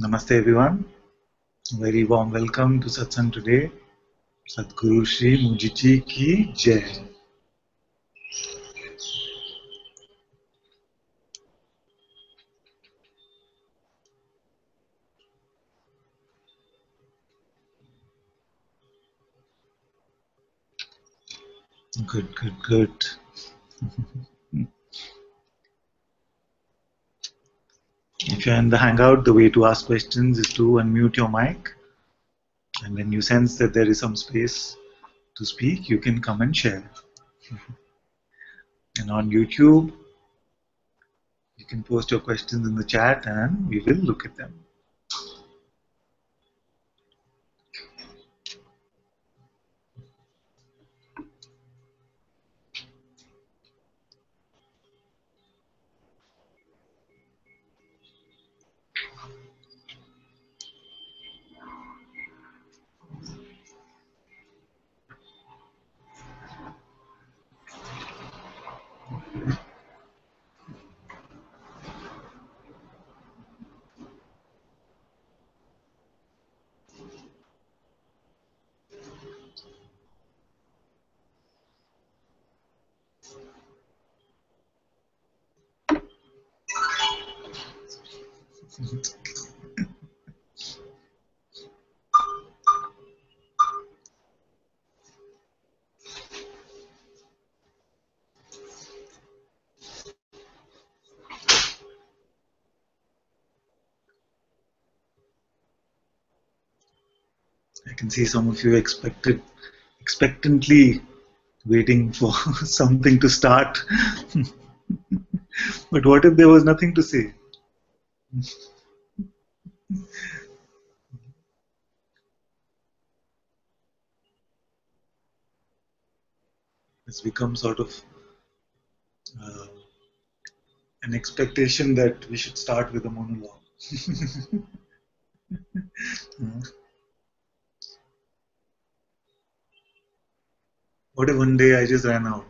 Namaste everyone. Very warm welcome to Satsang today. Sadguru Shri Mooji ki Jai. Good. If you're in the hangout, the way to ask questions is to unmute your mic, and when you sense that there is some space to speak, you can come and share. And on YouTube, you can post your questions in the chat and we will look at them. I can see some of you expectantly waiting for something to start. But what if there was nothing to say? It's become sort of an expectation that we should start with a monologue. What if one day I just ran out?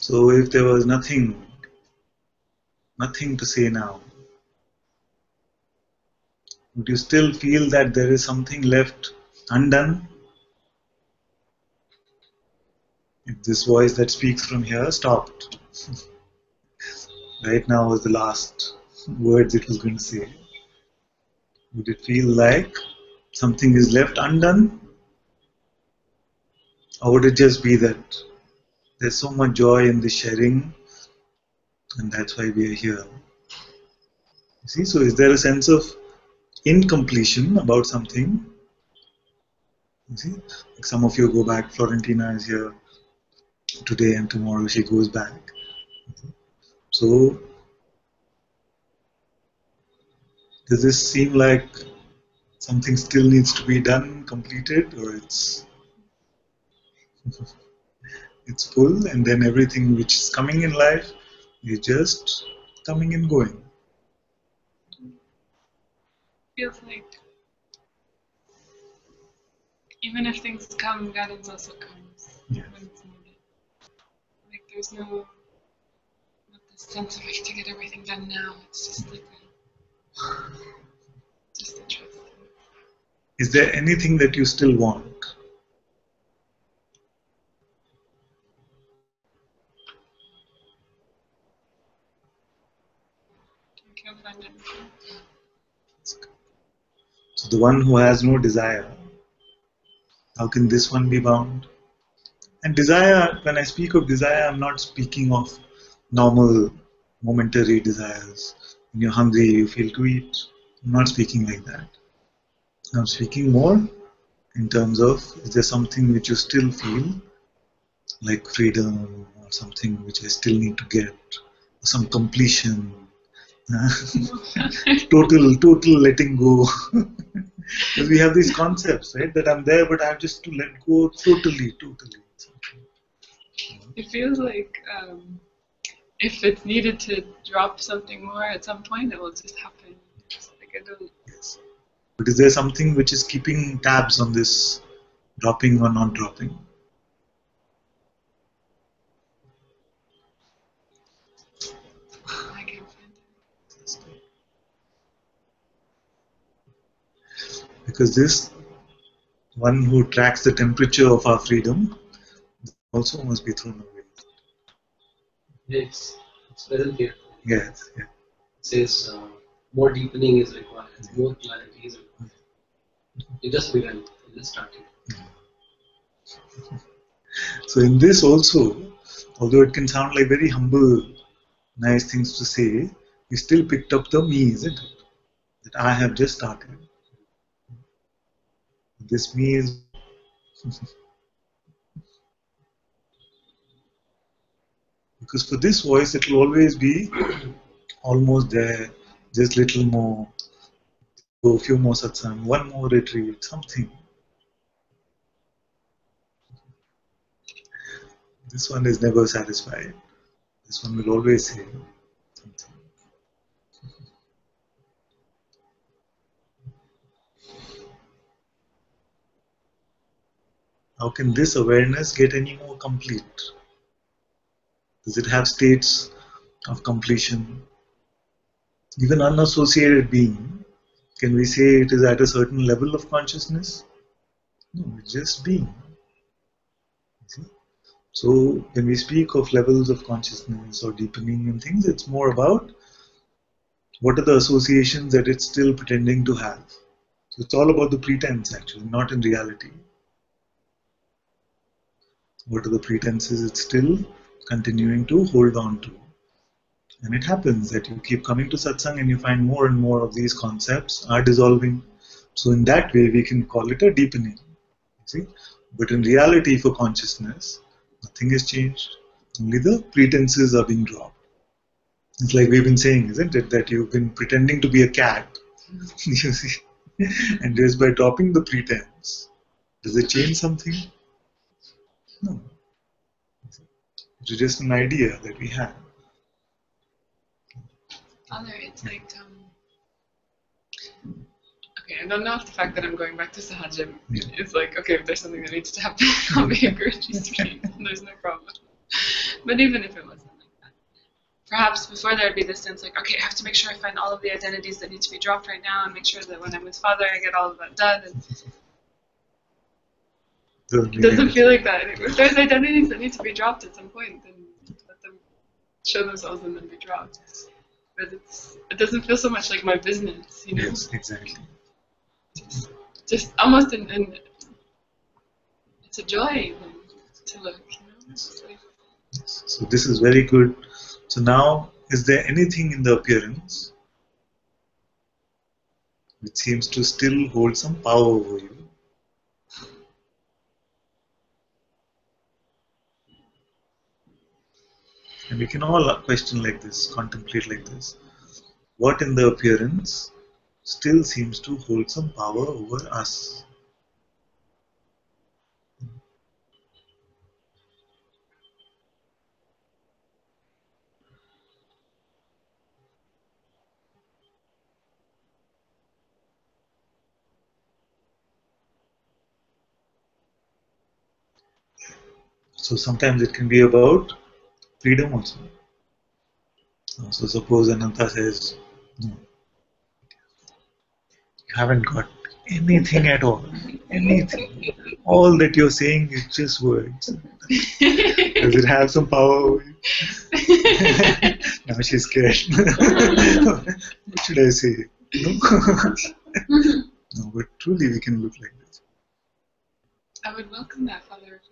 So if there was nothing to say now, would you still feel that there is something left undone? If this voice that speaks from here stopped, right now was the last words it was going to say, would it feel like something is left undone? Or would it just be that there's so much joy in the sharing, and that's why we are here. You see, so is there a sense of incompletion about something? You see, like some of you go back. Florentina is here today, and tomorrow she goes back. So, does this seem like something still needs to be done, completed, or it's full, and then everything which is coming in life is just coming and going? Feels like even if things come, guidance also comes. Yeah. When it's needed. Like there's not this sense of like to get everything done now. It's just like just interesting. Is there anything that you still want? So the one who has no desire, how can this one be bound? And desire, when I speak of desire, I'm not speaking of normal momentary desires. When you're hungry, you feel to eat. I'm not speaking like that. I'm speaking more in terms of, is there something which you still feel like freedom, or something which I still need to get, or some completion, total letting go. Because we have these concepts, right? That I'm there, but I have just to let go totally. It feels like if it's needed to drop something more at some point, it will just happen. It's like I don't. Yes. But is there something which is keeping tabs on this dropping or not dropping? I can't find it. Because this one who tracks the temperature of our freedom also must be thrown away. Yes, it's present here. Yes, yeah. It says more deepening is required, more clarity is required. You just began, you just started. Yeah. So in this also, although it can sound like very humble, nice things to say, you still picked up the me, isn't it? That I have just started. This me is... Because for this voice, it will always be almost there, just little more, go a few more satsang, one more retreat, something. This one is never satisfied. This one will always say something. How can this awareness get any more complete? Does it have states of completion? Even unassociated being, can we say it is at a certain level of consciousness? No, it's just being. See? So when we speak of levels of consciousness or deepening and things, it's more about what are the associations that it's still pretending to have. So it's all about the pretense actually, not in reality. What are the pretenses it's still continuing to hold on to? And it happens that you keep coming to satsang and you find more and more of these concepts are dissolving. So in that way we can call it a deepening. See? But in reality for consciousness, nothing has changed. Only the pretenses are being dropped. It's like we've been saying, isn't it? That you've been pretending to be a cat. You see? And just by dropping the pretense, does it change something? No. It's just an idea that we have. Father, it's like, okay, I don't know if the fact that I'm going back to Sahajim is like, okay, if there's something that needs to happen, I'll be a grocery street, there's no problem. But even if it wasn't like that, perhaps before there would be this sense like, okay, I have to make sure I find all of the identities that need to be dropped right now and make sure that when I'm with Father, I get all of that done. And it doesn't feel like that. If there's identities that need to be dropped at some point, then let them show themselves and then be dropped. But it doesn't feel so much like my business, you know? Yes, exactly. Just almost in it's a joy even to look, you know? Yes. Like, yes. So this is very good. So now, is there anything in the appearance which seems to still hold some power over you? And we can all question like this, contemplate like this. What in the appearance still seems to hold some power over us? So sometimes it can be about freedom also. So suppose Ananta says, no, you haven't got anything at all, anything. All that you're saying is just words. Does it have some power over you? Now she's scared. What should I say? No? No, but truly we can look like this. I would welcome that, Father.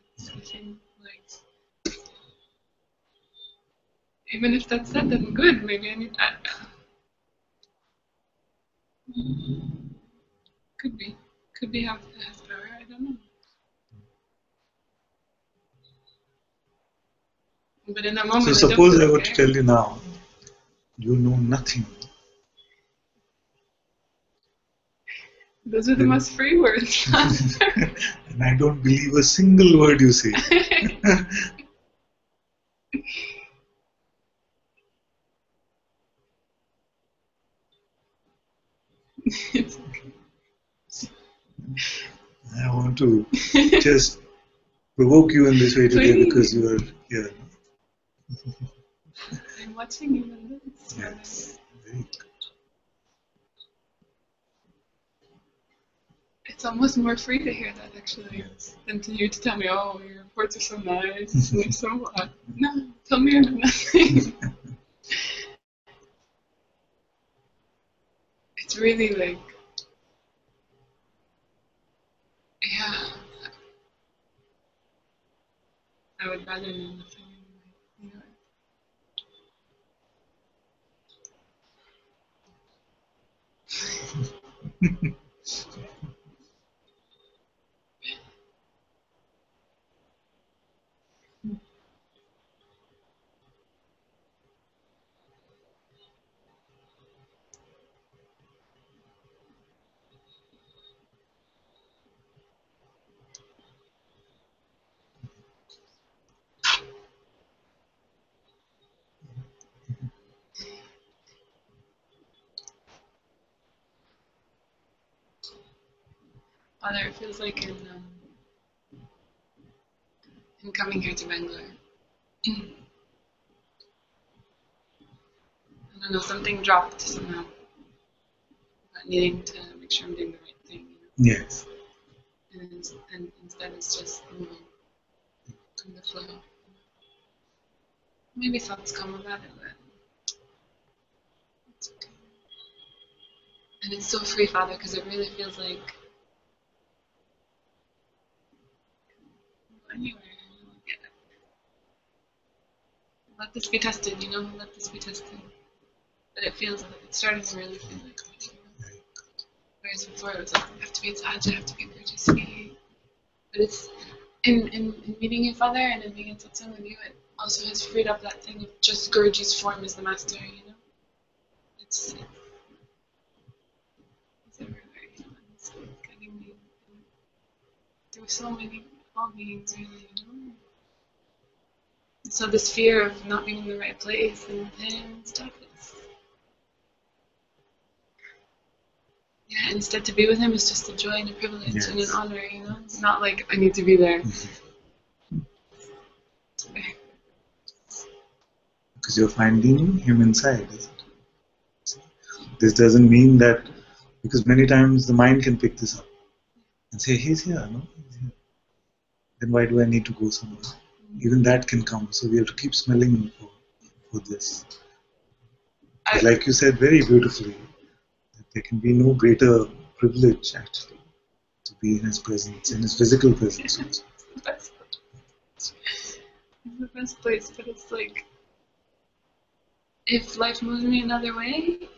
Even if that's said, then good. Maybe I need. Mm-hmm. Could be. Could be how it has power. I don't know. But in that moment, so suppose I were to tell you now, you know nothing. Those are the most free words. And I don't believe a single word you say. It's okay. I want to just provoke you in this way today because you are here. I'm watching you in this. Yes. Very good. It's almost more free to hear that actually than to you to tell me, oh, your reports are so nice and so what. No, tell me about nothing. It's really like, yeah, I would rather know nothing. Father, it feels like in coming here to Bangalore, I don't know, something dropped somehow, but needing to make sure I'm doing the right thing. You know? Yes. And instead it's just moving in the flow. Maybe thoughts come about it, but it's okay. And it's so free, Father, because it really feels like anywhere, let this be tested, you know, let this be tested. But it feels like it started to really feel like that, you know? Whereas before it was like, I have to be a Sahaj, I have to be a Gurdjieski. But it's, in meeting your Father and in being in Satsang with you, it also has freed up that thing of just Gurdji's form as the master, you know? It's everywhere, you know? It's getting me through so many all beings, really, you know. So this fear of not being in the right place and then stuff is, yeah, instead to be with him is just a joy and a privilege and an honor, you know. It's not like I need to be there. Because you're finding him inside, isn't it? This doesn't mean that, because many times the mind can pick this up and say, he's here, no? He's here. Then why do I need to go somewhere? Even that can come. So we have to keep smelling for this. Like you said very beautifully, that there can be no greater privilege actually to be in his presence, in his physical presence. It's the best place. It's the best place, but it's like, if life moves me another way,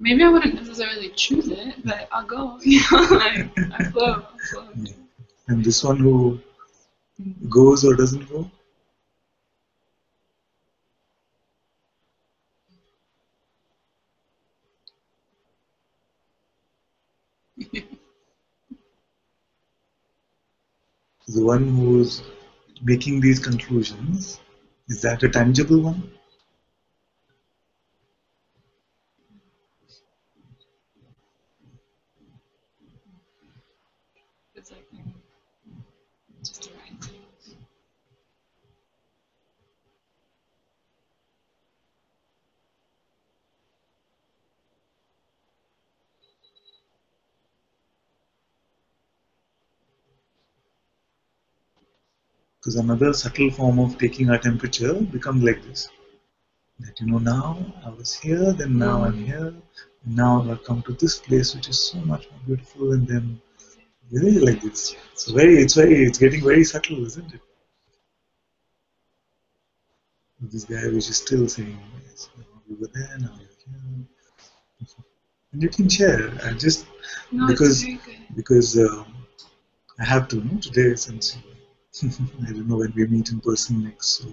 maybe I wouldn't necessarily choose it, but I'll go. You know, like, I flow. Yeah. And this one who goes or doesn't go? The one who is making these conclusions, is that a tangible one? Because another subtle form of taking our temperature becomes like this. That, you know, now I was here, then now I'm here, and now I've come to this place which is so much more beautiful, and then really like this. So it's getting very subtle, isn't it? This guy which is still saying, yes, now we were there, now you're here. You can share. I just no, because I have to know today since I don't know when we meet in person next. So,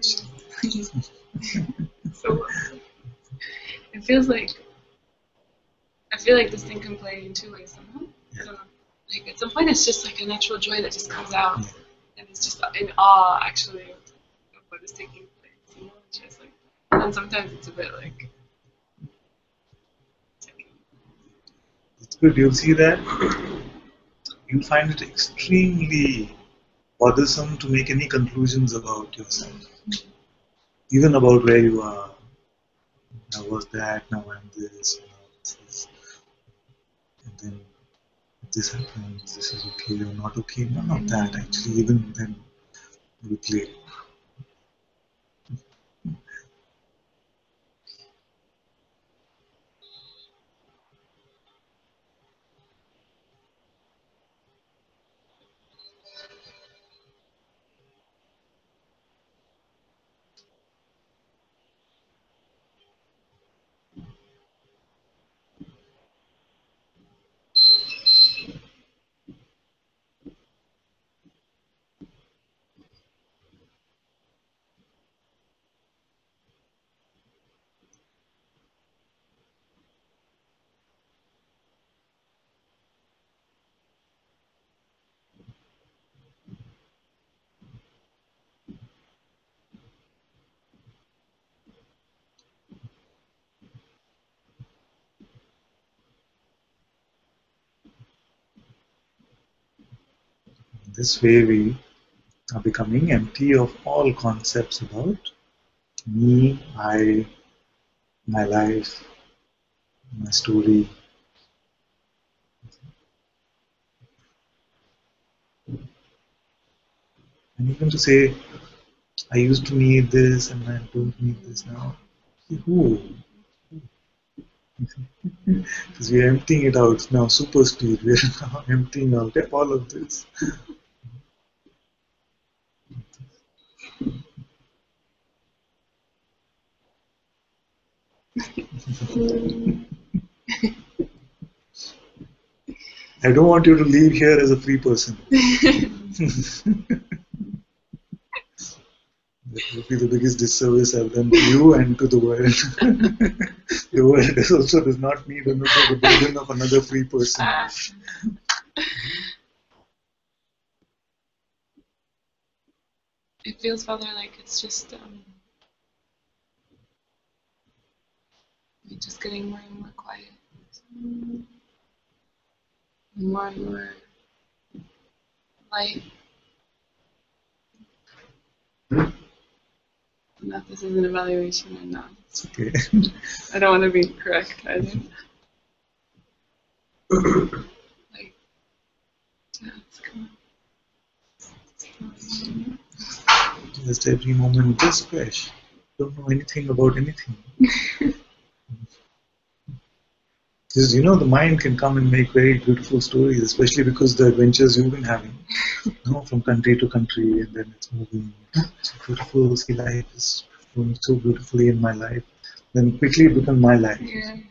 so awesome. It feels like I feel like this thing can play in two ways somehow. Yeah. I don't know. Like at some point, it's just like a natural joy that just comes out, yeah. And it's just in awe actually of what is taking place. You know, it's just like, and sometimes it's a bit like. It's good. You'll see that. You'll find it extremely bothersome to make any conclusions about yourself, mm-hmm. Even about where you are. I was that. Now I'm this. Now this. And then this happens. This is okay or not okay. None of that actually. Even then, we play. This way we are becoming empty of all concepts about me, I, my life, my story. And even to say, I used to need this and I don't need this now. Who? Because we are emptying it out now, super speed, we are now emptying out all of this. I don't want you to leave here as a free person. That would be the biggest disservice I've done to you and to the world. The world also does not need another burden of another free person. It feels, Father, like it's just. You're just getting more and more quiet, more and more light. Not this is an evaluation or not. It's okay. I don't want to be correct either. Like, yeah, it's coming. It's coming. Just every moment, just fresh. Don't know anything about anything. Because you know the mind can come and make very beautiful stories, especially because the adventures you've been having, you know, from country to country, and then it's moving. It's beautiful. See, life is going so beautifully in my life. Then quickly it becomes my life, yeah. And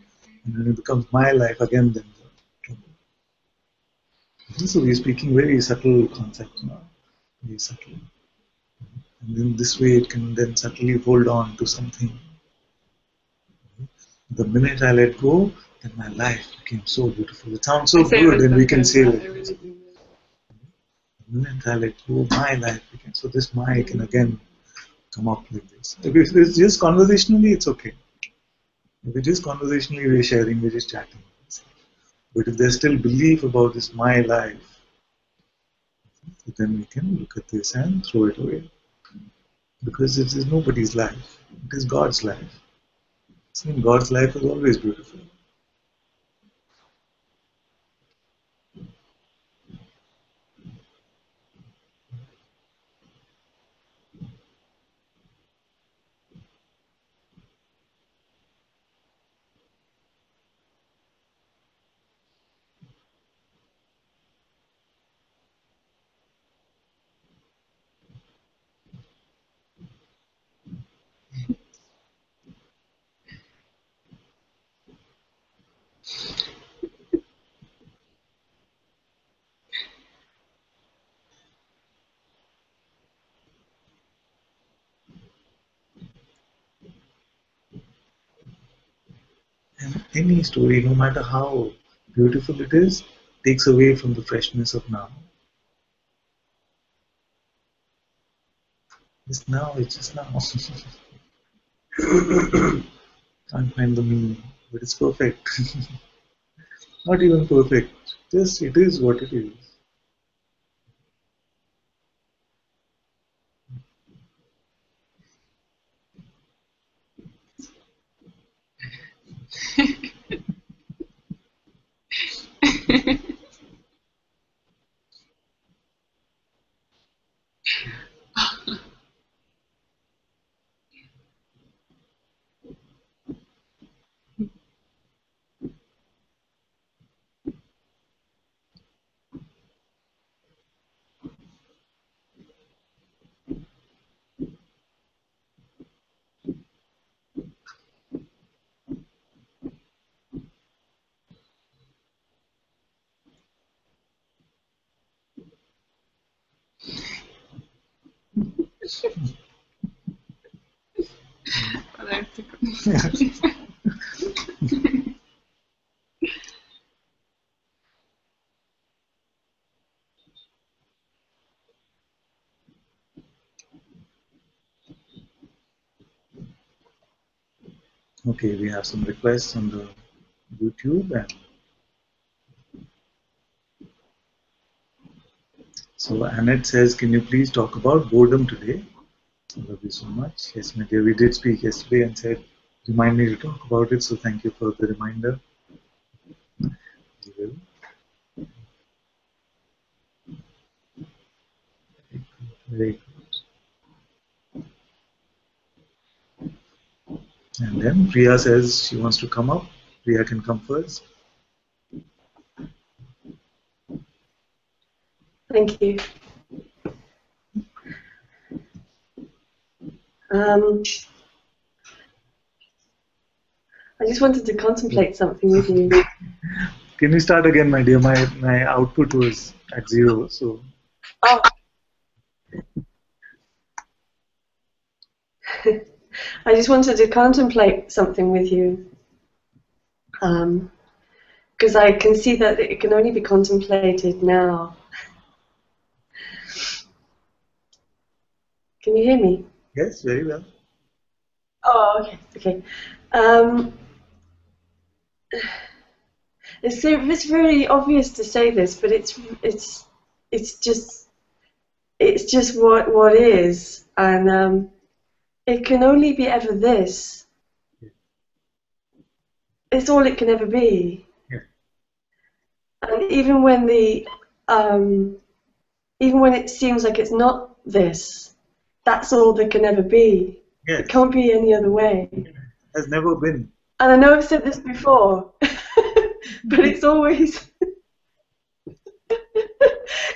then it becomes my life again. Then so we're speaking very subtle concepts now, very subtle. And then this way it can then subtly hold on to something. The minute I let go. And my life became so beautiful. It sounds so good, and we can say that. The minute I let go, my life became so. This my can again come up like this. If it's just conversationally, it's okay. If it's just conversationally, we're sharing, we're just chatting. But if there's still belief about this my life, then we can look at this and throw it away, because it is nobody's life. It is God's life. Seeing God's life is always beautiful. Any story, no matter how beautiful it is, takes away from the freshness of now. It's now, it's just now. Can't find the meaning, but it's perfect. Not even perfect, just it is what it is. Okay, we have some requests on the YouTube, and so Annette says, "Can you please talk about boredom today?" I love you so much. Yes, my dear, we did speak yesterday and said, remind me to talk about it, so thank you for the reminder. We will. Very good. And then Priya says she wants to come up. Priya can come first. Thank you. I just wanted to contemplate something with you. Can you start again, my dear? My output was at zero, so. Oh. I just wanted to contemplate something with you, because I can see that it can only be contemplated now. Can you hear me? Yes, very well. Oh, okay, okay. It's really obvious to say this, but it's just what is, and it can only be ever this. Yeah. It's all it can ever be. Yeah. And even when it seems like it's not this, that's all there can ever be. Yes. It can't be any other way. It has never been. And I know I've said this before, but it's always...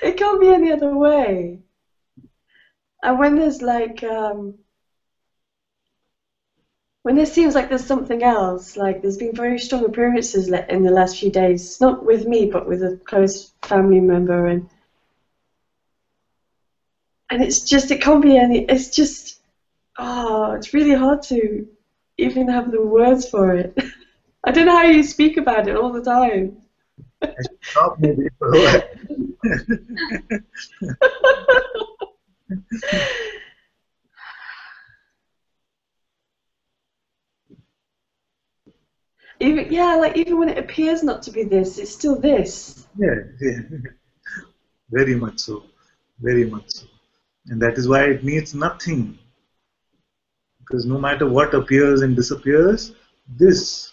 it can't be any other way. And when there's like... when there seems like there's something else, like there's been very strong appearances in the last few days, not with me, but with a close family member, and it's just, it can't be any, it's just, oh, it's really hard to even have the words for it. I don't know how you speak about it all the time. I should stop maybe for a while. Even, yeah, like even when it appears not to be this, it's still this. Yeah, yeah. Very much so, very much so. And that is why it needs nothing. Because no matter what appears and disappears, this,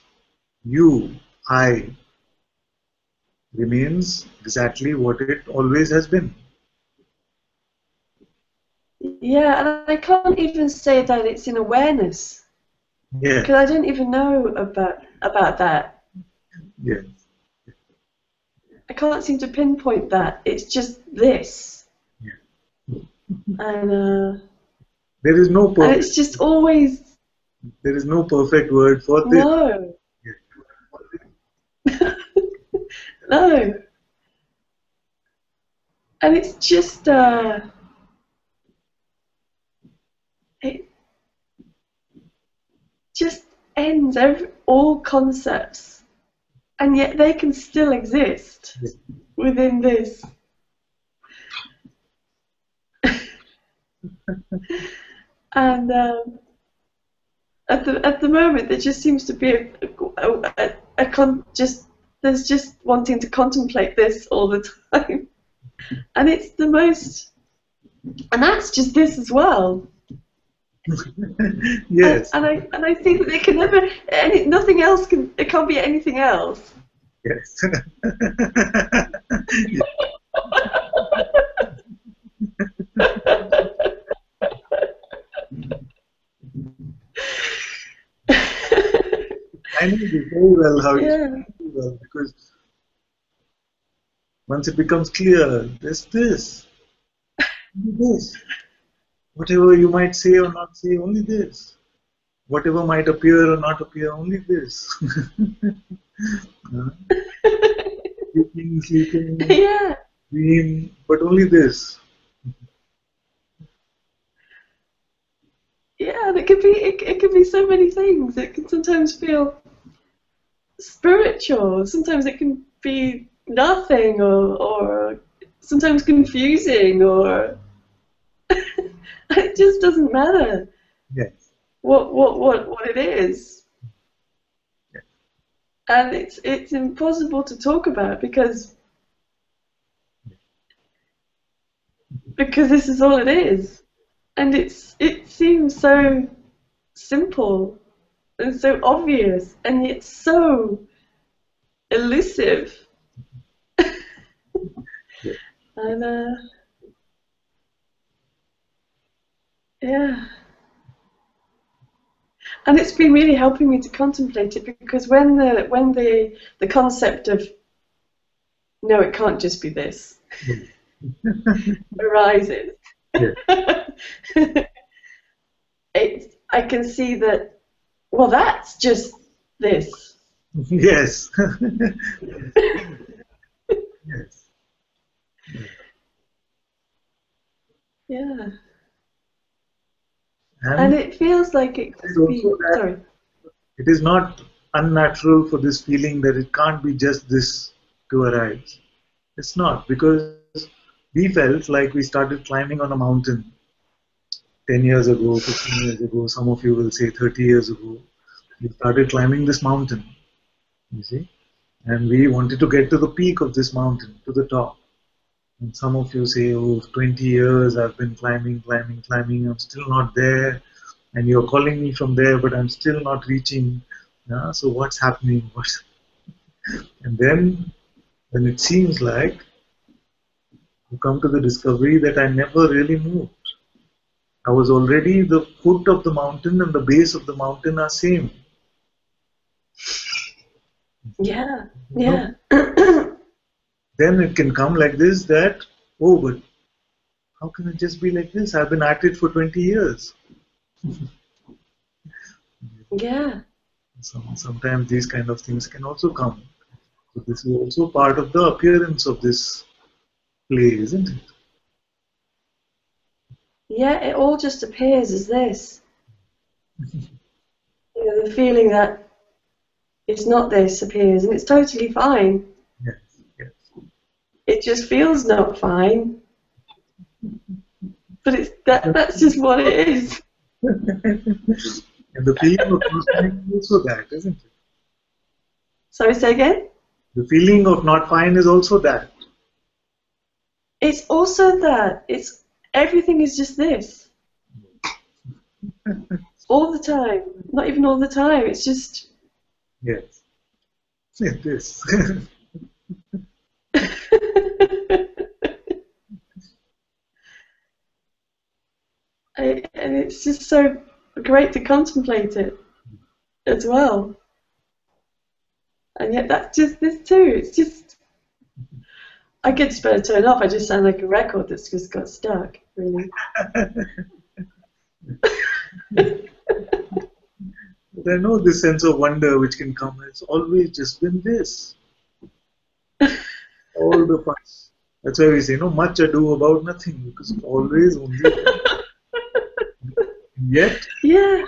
you, I, remains exactly what it always has been. Yeah, and I can't even say that it's in awareness. Yeah. Because I don't even know about that. Yes. Yeah. I can't seem to pinpoint that. It's just this. And there is no perfect, it's just always, there is no perfect word for this. No. Yeah. No. And it's just it just ends all concepts. And yet they can still exist within this. And at the moment, there just seems to be there's just wanting to contemplate this all the time, and it's the most, and that's just this as well. Yes. And I think that they can never, nothing else can, it can't be anything else. Yes. I know very well how it's well, because once it becomes clear, there's this, only this. Whatever you might say or not say, only this. Whatever might appear or not appear, only this. Sleeping, dream, but only this. Yeah, and it can be so many things. It can sometimes feel spiritual. Sometimes it can be nothing, or sometimes confusing, or it just doesn't matter. Yes. What it is. Yes. And it's impossible to talk about because this is all it is. And it seems so simple and so obvious, and yet so elusive. And yeah. And it's been really helping me to contemplate it, because when the concept of no, it can't just be this arises. Yeah. I can see that, well, that's just this. Yes. Yes. Yeah. And it feels like it could be, sorry. It is not unnatural for this feeling that it can't be just this to arise. It's not, because we felt like we started climbing on a mountain 10 years ago, 15 years ago, some of you will say 30 years ago. We started climbing this mountain, you see, and we wanted to get to the peak of this mountain, to the top. And some of you say, oh, 20 years I've been climbing, I'm still not there, and you're calling me from there, but I'm still not reaching. Yeah? So what's happening? And then when it seems like you come to the discovery that I never really moved. I was already, the foot of the mountain and the base of the mountain are same. Yeah, yeah. Then it can come like this, that, oh, but how can it just be like this? I've been at it for 20 years. Yeah. So sometimes these kind of things can also come. So this is also part of the appearance of this play, isn't it? Yeah, it all just appears as this. You know, the feeling that it's not this appears, and it's totally fine. Yes, yes. It just feels not fine, but it's that's just what it is. And the feeling of not fine is also that, isn't it? Sorry, say again? The feeling of not fine is also that. It's also that. It's everything is just this. All the time. Not even all the time. It's just... Yes. It's this. And it's just so great to contemplate it as well. And yet that's just this too. It's just... I could just better turn off. I just sound like a record that's just got stuck, really. But I know this sense of wonder which can come. It's always just been this. All the parts. That's why we say, no, much ado about nothing, because it's always only. Yet, yeah.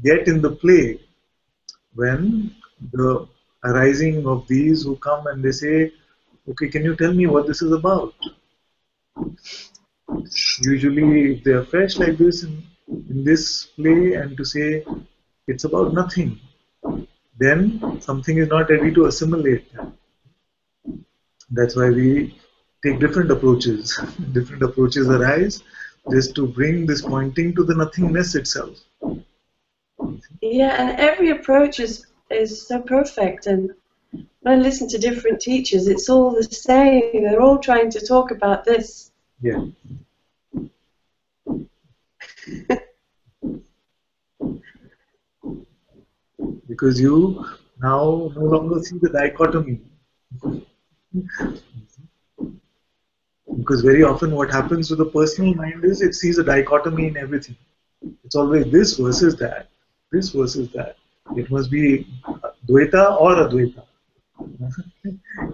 Yet in the play, when the arising of these who come and they say, okay, can you tell me what this is about? Usually if they are fresh like this in this play, and to say it's about nothing, then something is not ready to assimilate them. That's why we take different approaches. Different approaches arise just to bring this pointing to the nothingness itself. Yeah, and every approach is so perfect, and when I listen to different teachers, it's all the same. They're all trying to talk about this. Yeah. Because you now no longer see the dichotomy. Because very often what happens to the personal mind is it sees a dichotomy in everything. It's always this versus that, this versus that. It must be Dvaita or Advaita.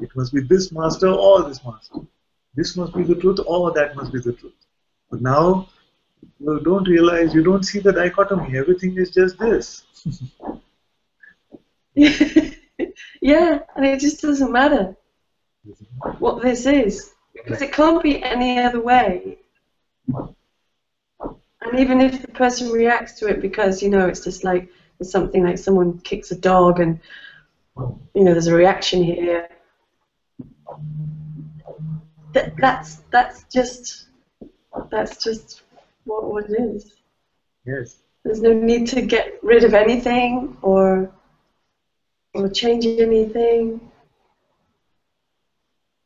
It must be this master or this master. This must be the truth or that must be the truth. But now you don't realize, you don't see the dichotomy. Everything is just this. Yeah, and it just doesn't matter what this is, because it can't be any other way. And even if the person reacts to it, because, you know, it's just like there's something like someone kicks a dog and, you know, there's a reaction here. That's just what it is. Yes. There's no need to get rid of anything or change anything.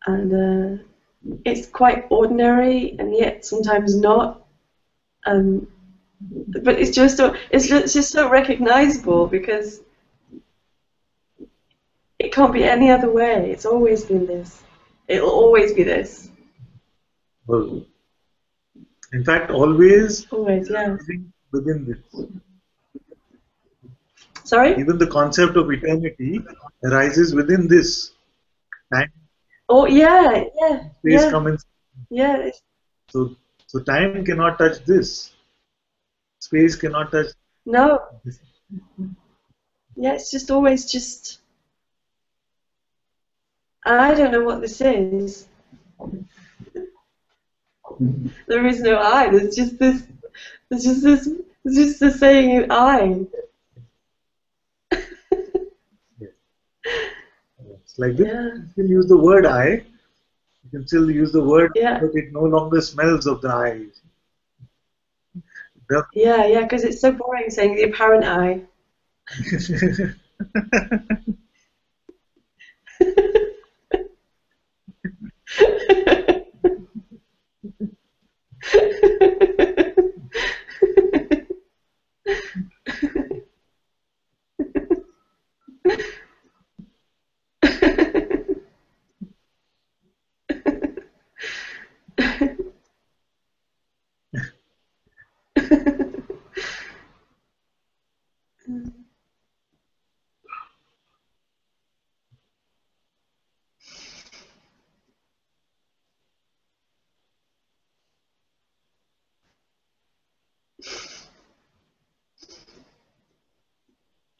And it's quite ordinary, and yet sometimes not. But it's just so recognizable, because it can't be any other way. It's always been this. It'll always be this. Well, in fact, always, yeah. Within this. Sorry? Even the concept of eternity arises within this. Time. Oh, yeah, yeah. Space, yeah. Comes in. Yeah. So time cannot touch this. Space cannot touch. No. This. Yeah, it's just always just. I don't know what this is. There is no I. There's just this. There's just this. There's just the saying I. Like this, yeah. You can use the word I. You can still use the word, yeah. But it no longer smells of the I. The yeah, because it's so boring saying the apparent I.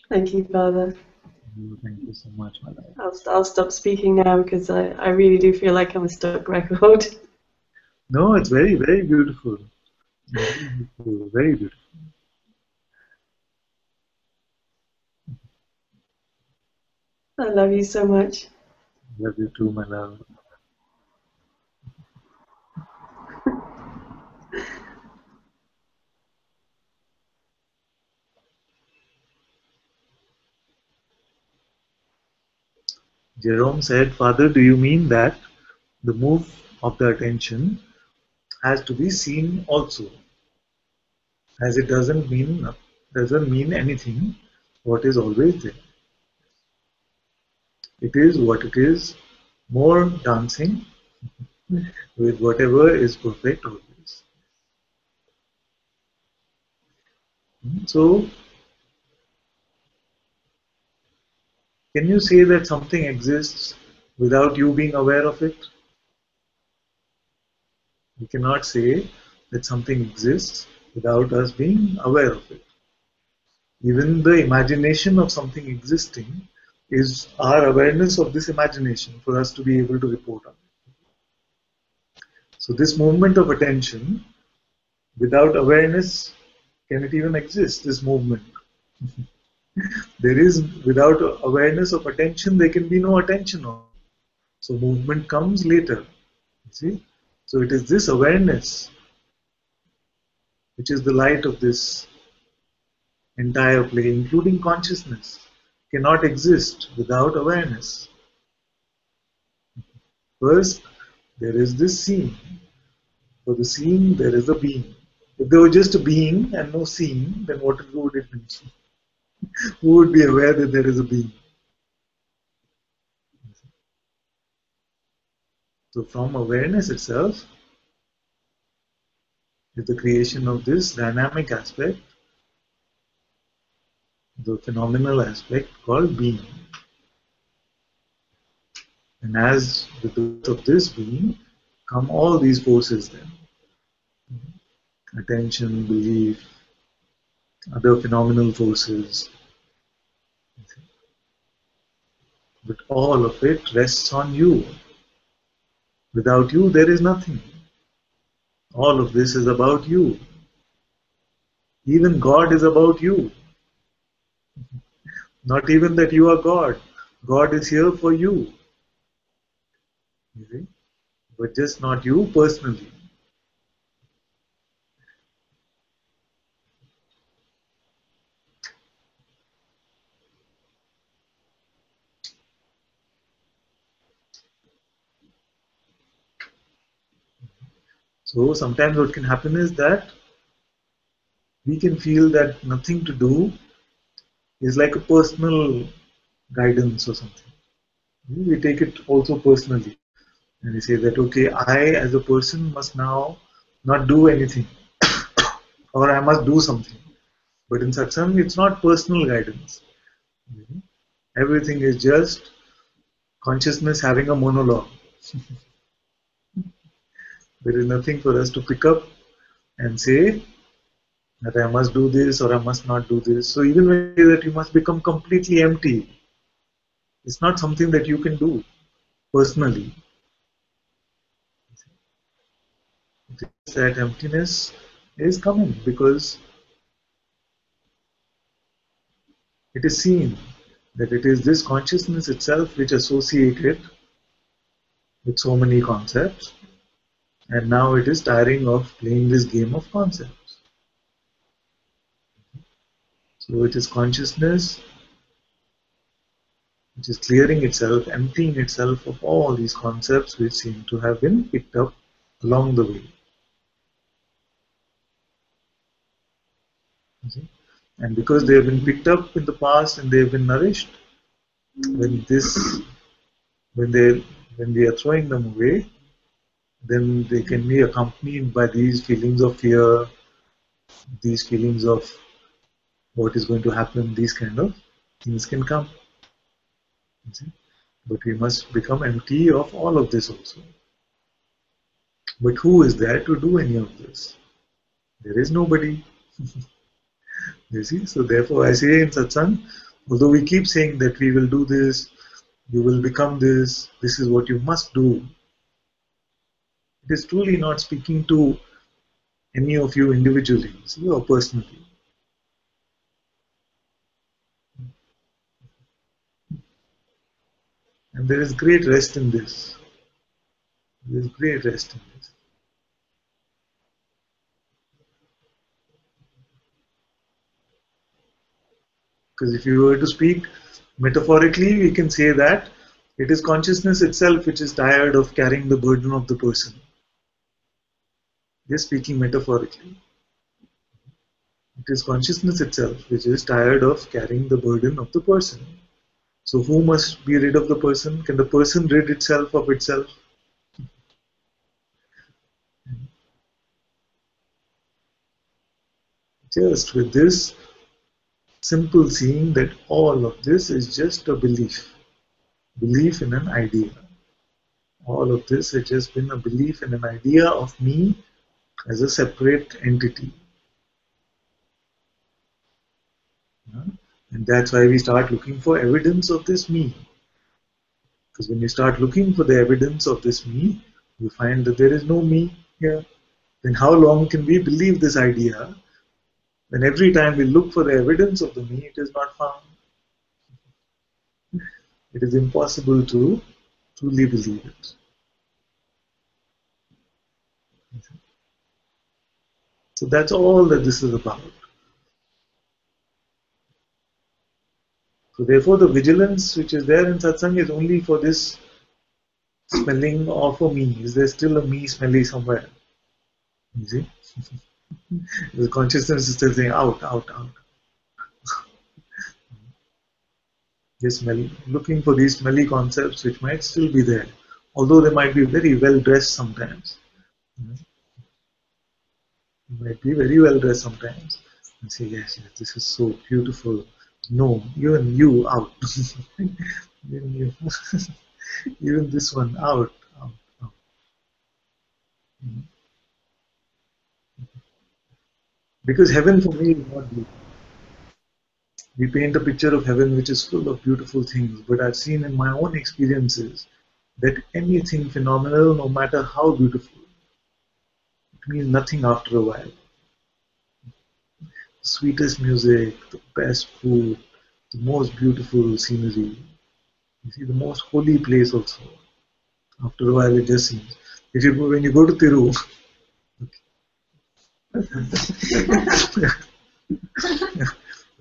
Thank you, Father. Thank you so much, my love. I'll stop speaking now, because I really do feel like I'm a stuck record. No, it's very, very beautiful. Very beautiful. Very beautiful. I love you so much. Love you too, my love. Jerome said, Father, do you mean that the move of the attention has to be seen also? As it doesn't mean anything, what is always there. It is what it is, more dancing with whatever is perfect always. So, can you say that something exists without you being aware of it? We cannot say that something exists without us being aware of it. Even the imagination of something existing is our awareness of this imagination for us to be able to report on it. So this movement of attention, without awareness, can it even exist, this movement? There is, without awareness of attention, there can be no attention on. So movement comes later, you see. So it is this awareness which is the light of this entire play, including consciousness, cannot exist without awareness. First, there is this seeing. For the seeing, there is a being. If there were just a being and no seeing, then what would it be? Who would be aware that there is a being? So from awareness itself is the creation of this dynamic aspect, the phenomenal aspect called being. And as the birth of this being come all these forces then. Attention, belief, other phenomenal forces. But all of it rests on you. Without you, there is nothing. All of this is about you. Even God is about you. Not even that you are God. God is here for you. You see? But just not you personally. So sometimes what can happen is that we can feel that nothing to do is like a personal guidance or something. We take it also personally. And we say that, okay, I as a person must now not do anything or I must do something. But in Satsang, it's not personal guidance. Everything is just consciousness having a monologue. There is nothing for us to pick up and say that I must do this or I must not do this. So even when you say that you must become completely empty, it's not something that you can do personally. That emptiness is coming because it is seen that it is this consciousness itself which associated with so many concepts. And now it is tiring of playing this game of concepts. So it is consciousness which is clearing itself, emptying itself of all these concepts which seem to have been picked up along the way. Okay. And because they have been picked up in the past and they have been nourished, when we are throwing them away, then they can be accompanied by these feelings of fear, these feelings of what is going to happen, these kind of things can come. But we must become empty of all of this also. But who is there to do any of this? There is nobody. You see, so therefore I say in Satsang, although we keep saying that we will do this, you will become this, this is what you must do, it is truly not speaking to any of you individually, see, or personally. And there is great rest in this. There is great rest in this. Because if you were to speak metaphorically, we can say that it is consciousness itself which is tired of carrying the burden of the person. Just speaking metaphorically, it is consciousness itself which is tired of carrying the burden of the person. So who must be rid of the person? Can the person rid itself of itself? Just with this simple seeing that all of this is just a belief, belief in an idea. All of this has just been a belief in an idea of me as a separate entity. And that's why we start looking for evidence of this me. Because when you start looking for the evidence of this me, you find that there is no me here. Then how long can we believe this idea when every time we look for the evidence of the me, it is not found? It is impossible to truly believe it. So that's all that this is about. So therefore the vigilance which is there in satsang is only for this smelling of a me. Is there still a me smelly somewhere? You see? The consciousness is still saying out, out, out. Just smelly, looking for these smelly concepts which might still be there, although they might be very well dressed sometimes. And say, yes, yes, this is so beautiful. No, even you out. Even you. Even this one out, out, out. Because heaven for me is not beautiful. We paint a picture of heaven which is full of beautiful things, but I've seen in my own experiences that anything phenomenal, no matter how beautiful, it means nothing after a while. Sweetest music, the best food, the most beautiful scenery, you see, the most holy place also. After a while it just seems. If you go, when you go to Tiru,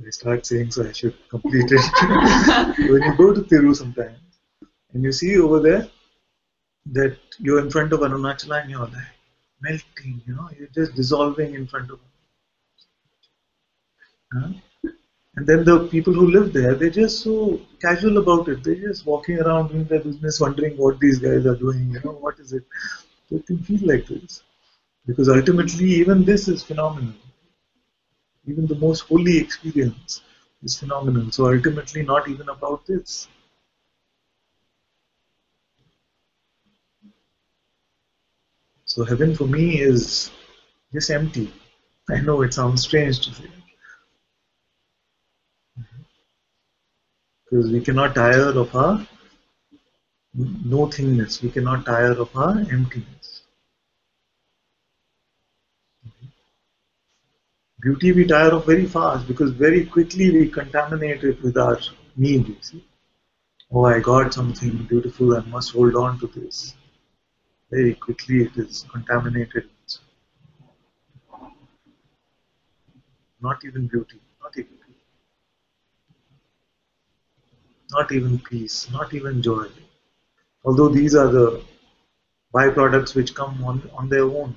I start saying, so I should complete it. When you go to Tiru sometimes, and you see over there that you're in front of Anunachala and you're like melting, you know, you're just dissolving in front of him. And then the people who live there, they're just so casual about it. They're just walking around doing their business, wondering what these guys are doing, you know, what is it? They can feel like this. Because ultimately, even this is phenomenal. Even the most holy experience is phenomenal. So ultimately, not even about this. So heaven for me is just empty. I know it sounds strange to say. Because we cannot tire of our nothingness, we cannot tire of our emptiness. Beauty we tire of very fast because very quickly we contaminate it with our need, you see. Oh, I got something beautiful, I must hold on to this. Very quickly it is contaminated. Not even beauty, not even. Not even peace, not even joy. Although these are the byproducts which come on their own.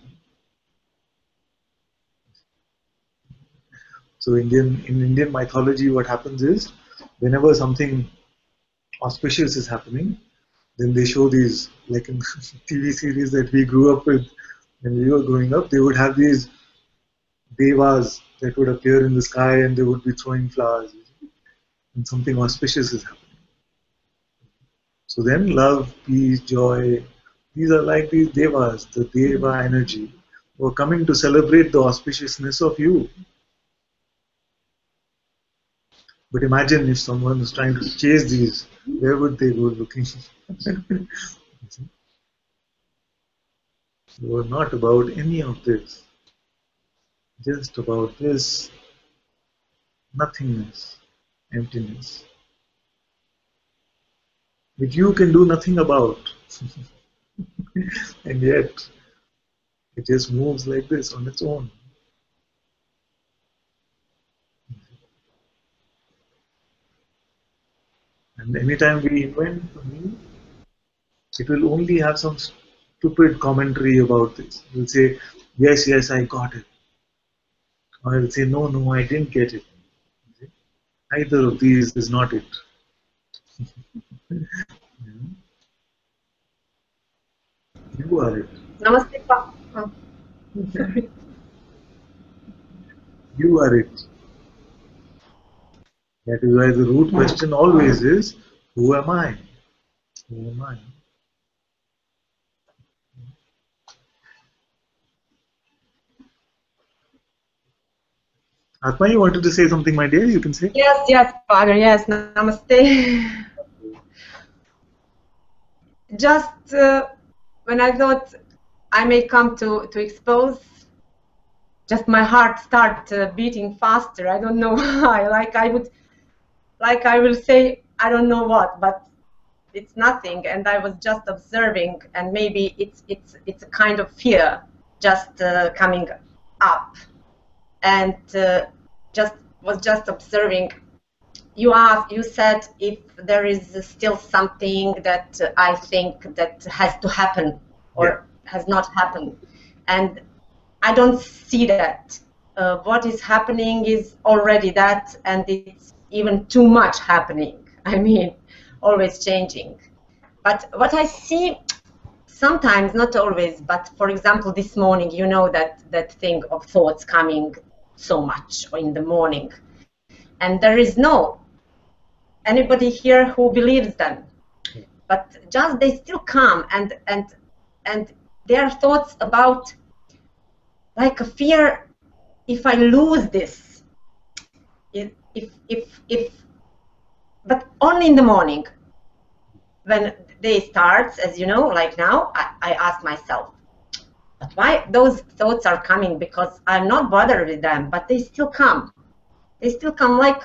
So in Indian mythology what happens is, whenever something auspicious is happening, then they show these, like in TV series that we grew up with when we were growing up, they would have these devas that would appear in the sky and they would be throwing flowers. And something auspicious is happening. So then love, peace, joy, these are like these devas, the deva energy, who are coming to celebrate the auspiciousness of you. But imagine if someone is trying to chase these, where would they go looking? You are not about any of this, just about this nothingness, emptiness, which you can do nothing about. And yet it just moves like this on its own. And anytime we invent for me, it will only have some stupid commentary about this. It will say, yes, yes, I got it. Or it will say, no, no, I didn't get it. Either of these is not it. Yeah. You are it. Namaste, Pa. Oh. Sorry. You are it. That is why the root question always is, who am I? Who am I? Atma, you wanted to say something, my dear? You can say. Yes, yes, Father. Yes, namaste. Just when I thought I may come to expose, just my heart start beating faster. I don't know why. I will say I don't know what, but it's nothing. And I was just observing, and maybe it's a kind of fear just coming up, and just observing. You said if there is still something that I think that has to happen or has not happened, and I don't see that. What is happening is already that, and it's even too much happening. I mean, always changing. But what I see sometimes, not always, but for example, this morning, you know, that thing of thoughts coming so much in the morning, and there is no anybody here who believes them, but just they still come, and their thoughts about like a fear, if I lose this, if but only in the morning when day starts, as you know, like now, I ask myself, but why those thoughts are coming? Because I'm not bothered with them, but they still come. They still come like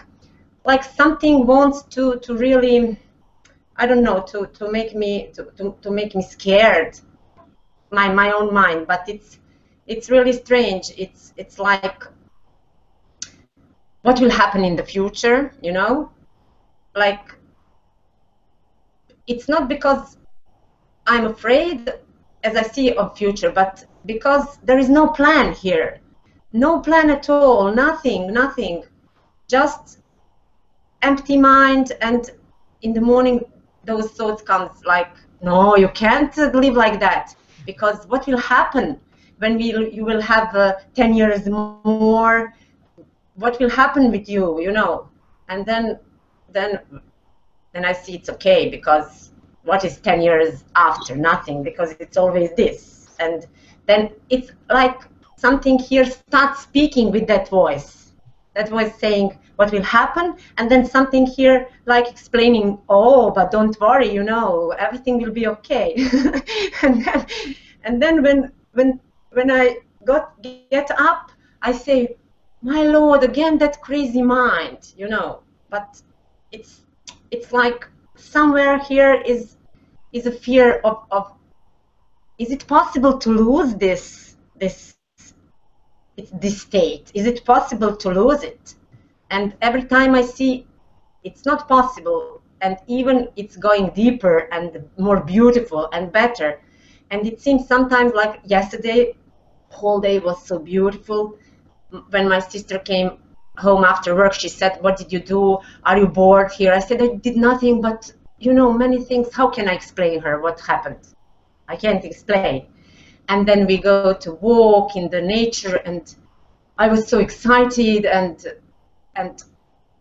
something wants to really, I don't know, to make me to make me scared, my own mind. But it's really strange. It's like what will happen in the future, you know? Like, it's not because I'm afraid, as I see, of future, but because there is no plan here. No plan at all, nothing. Just empty mind, and in the morning those thoughts comes like, no, you can't live like that, because what will happen when you will have 10 years more? What will happen with you, you know? And then I see it's okay, because what is 10 years after? Nothing, because it's always this. And then it's like something here starts speaking with that voice saying what will happen, and then something here like explaining, oh, but don't worry, you know, everything will be okay. and then when I get up, I say, my Lord, again that crazy mind, you know. But it's like somewhere here is a fear of is it possible to lose this state? Is it possible to lose it? And every time I see it's not possible, and even it's going deeper and more beautiful and better. And it seems sometimes like yesterday, whole day was so beautiful. When my sister came home after work, she said, what did you do? Are you bored here? I said, I did nothing, but you know, many things. How can I explain her what happened? I can't explain. And then we go to walk in the nature, and I was so excited, and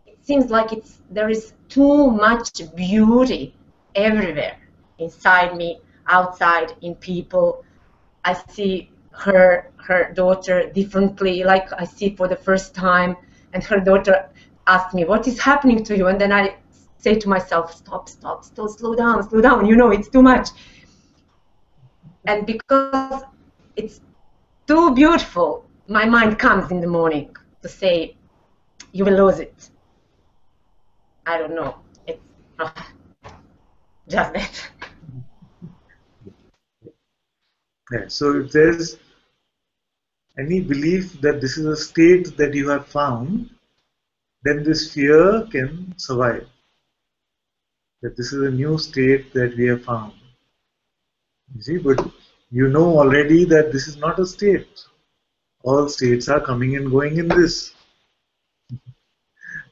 it seems like there is too much beauty everywhere, inside me, outside, in people. I see her daughter differently, like I see for the first time. And her daughter asked me, what is happening to you? And then I say to myself, stop, slow down, you know, it's too much. And because it's too beautiful, my mind comes in the morning to say, you will lose it. I don't know. It's just that. Yeah, so if there's any belief that this is a state that you have found, then this fear can survive. That this is a new state that we have found. You see, but you know already that this is not a state. All states are coming and going in this.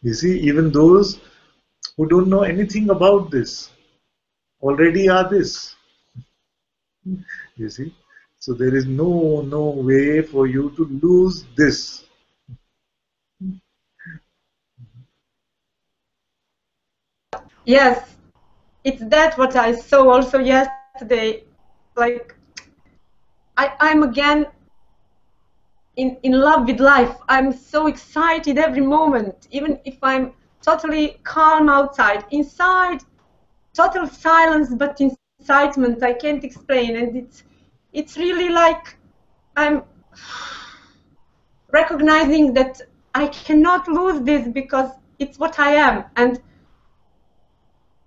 You see, even those who don't know anything about this already are this. You see, so there is no way for you to lose this. Yes, it's that what I saw also yesterday. Like, I'm again in love with life. I'm so excited every moment, even if I'm totally calm outside. Inside, total silence, but excitement I can't explain. And it's really like I'm recognizing that I cannot lose this because it's what I am. And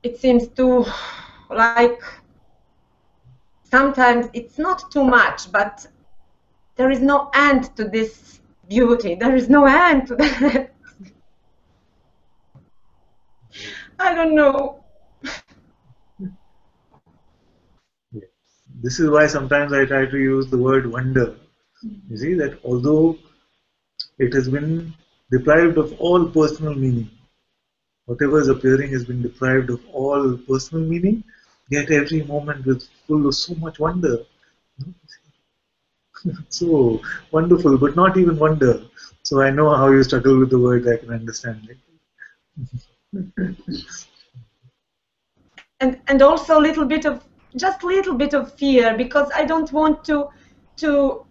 it seems to, like, sometimes it's not too much, but there is no end to this beauty. There is no end to that. I don't know. Yes. This is why sometimes I try to use the word wonder. You see that although it has been deprived of all personal meaning, whatever is appearing has been deprived of all personal meaning, yet every moment is full of so much wonder. So wonderful, but not even wonder. So I know how you struggle with the word, I can understand it. And also a little bit of, just a little bit of fear, because I don't want to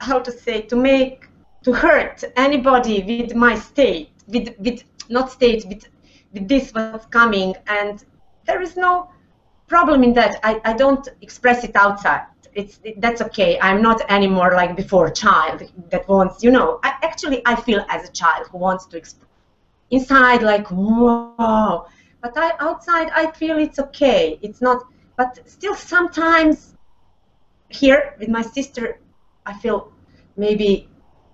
how to say, to hurt anybody with my state, with this what's coming, and there is no problem in that. I don't express it outside. That's okay. I'm not anymore like before a child that wants, you know. I feel as a child who wants to express inside, like, whoa. But outside, I feel it's okay. It's not. But still, sometimes here with my sister, I feel maybe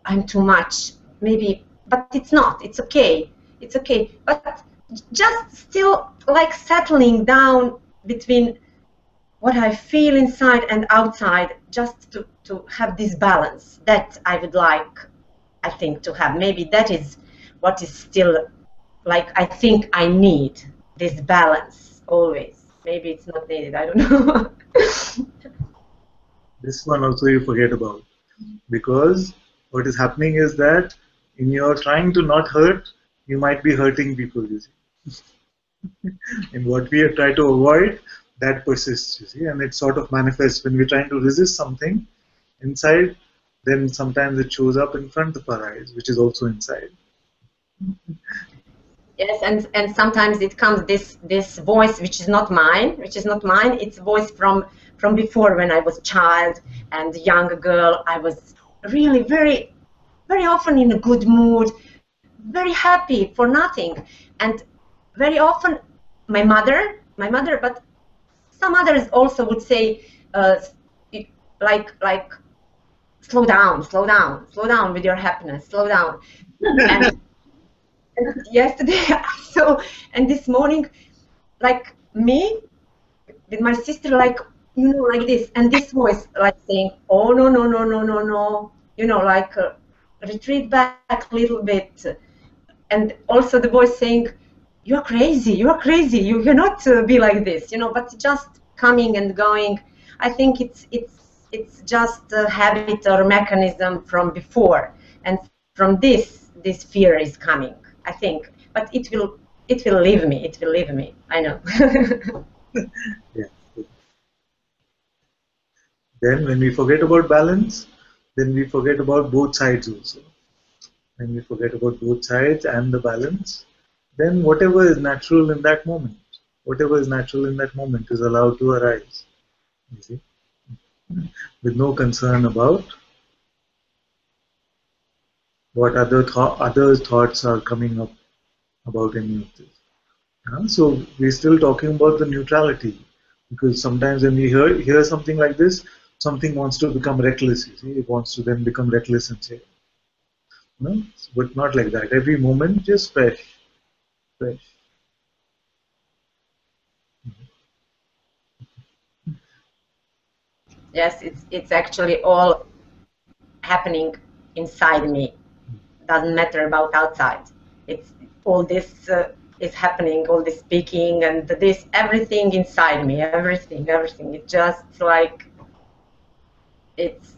I'm too much. Maybe, but it's not. It's okay. It's okay. But just still like settling down between what I feel inside and outside, just to have this balance that I would like, I think, to have. Maybe that is what is still, like, I think I need this balance always. Maybe it's not needed, I don't know. This one also you forget about, because what is happening is that in your trying to not hurt, you might be hurting people, you see. And what we have tried to avoid, that persists, you see, and it sort of manifests when we're trying to resist something inside, then sometimes it shows up in front of our eyes, which is also inside. Yes, and sometimes it comes this voice which is not mine, it's voice from before, when I was a child and a young girl. I was really very, very often in a good mood, very happy for nothing, and very often my mother, but some others also would say, like, slow down with your happiness, slow down. And yesterday, and this morning, like me, with my sister, like, you know, like this, and this voice, like saying, oh, no, you know, like, retreat back a little bit, and also the voice saying, You're crazy. You cannot be like this, you know. But just coming and going, I think it's just a habit or mechanism from before, and from this fear is coming, I think. But it will leave me. I know. Yeah. Then when we forget about balance, then we forget about both sides also. When we forget about both sides and the balance, then whatever is natural in that moment, is allowed to arise, you see, with no concern about what others' thoughts are coming up about any of this. Yeah? So we're still talking about the neutrality, because sometimes when we hear something like this, something wants to become reckless, you see, it wants to then become reckless and say, no? But not like that. Every moment, just fresh. Yes, it's actually all happening inside me. Doesn't matter about outside. It's all this is happening, all this speaking and this everything inside me, everything. It's just like it's.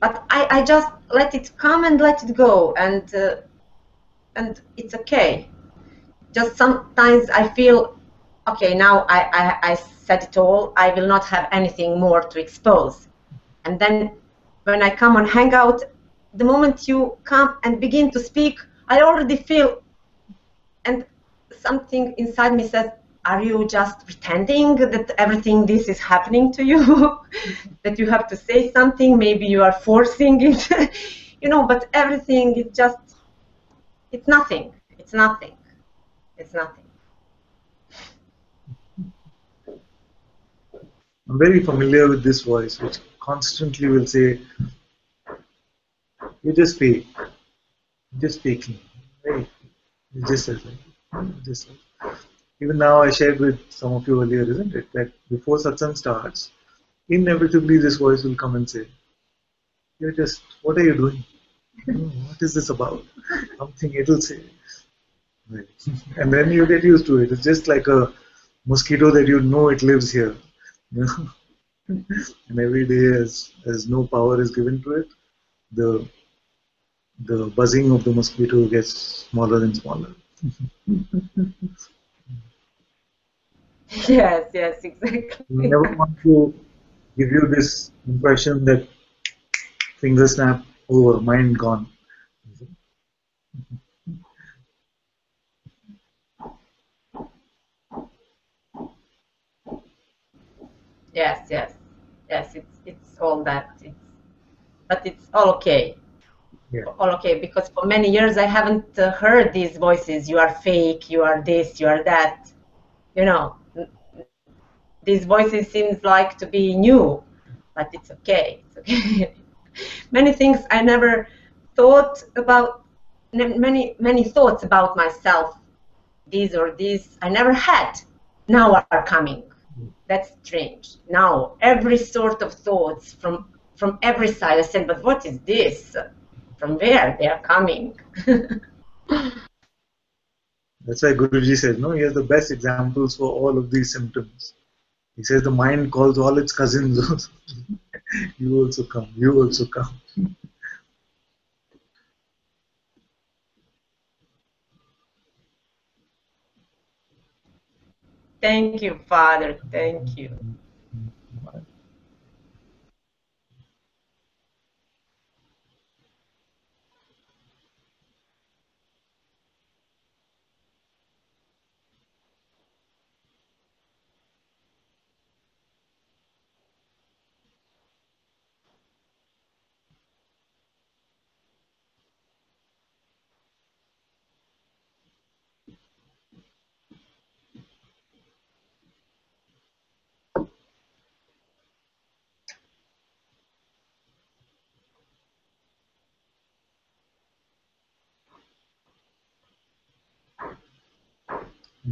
But I just let it come and let it go, and it's okay. Just sometimes I feel, okay, now I said it all, I will not have anything more to expose. And then when I come on Hangout, the moment you come and begin to speak, I already feel, and something inside me says, are you just pretending that everything this is happening to you? That you have to say something, maybe you are forcing it. You know, but everything is just, it's nothing. It's nothing. It's nothing. I'm very familiar with this voice, which constantly will say, you just speak. You just speaking. Right? You just say that. Even now I shared with some of you earlier, isn't it, that before satsang starts, inevitably this voice will come and say, you're just, what are you doing? What is this about? Something it will say. Right. And then you get used to it. It's just like a mosquito that you know it lives here. You know? And every day as no power is given to it, the buzzing of the mosquito gets smaller and smaller. Yes, yes, exactly. We never want to give you this impression that finger snap over, mind gone. Yes, yes, yes. It's all that. But it's all okay. Yeah. All okay, because for many years I haven't heard these voices. You are fake. You are this. You are that. You know. These voices seems like to be new, but it's okay. It's okay. Many things I never thought about. Many thoughts about myself. These or these I never had. Now are coming. That's strange. Now every sort of thoughts from every side. I said, but what is this? From where they are coming? That's why Guruji says, no, he has the best examples for all of these symptoms. He says the mind calls all its cousins also. You also come, you also come. Thank you, Father. Thank you.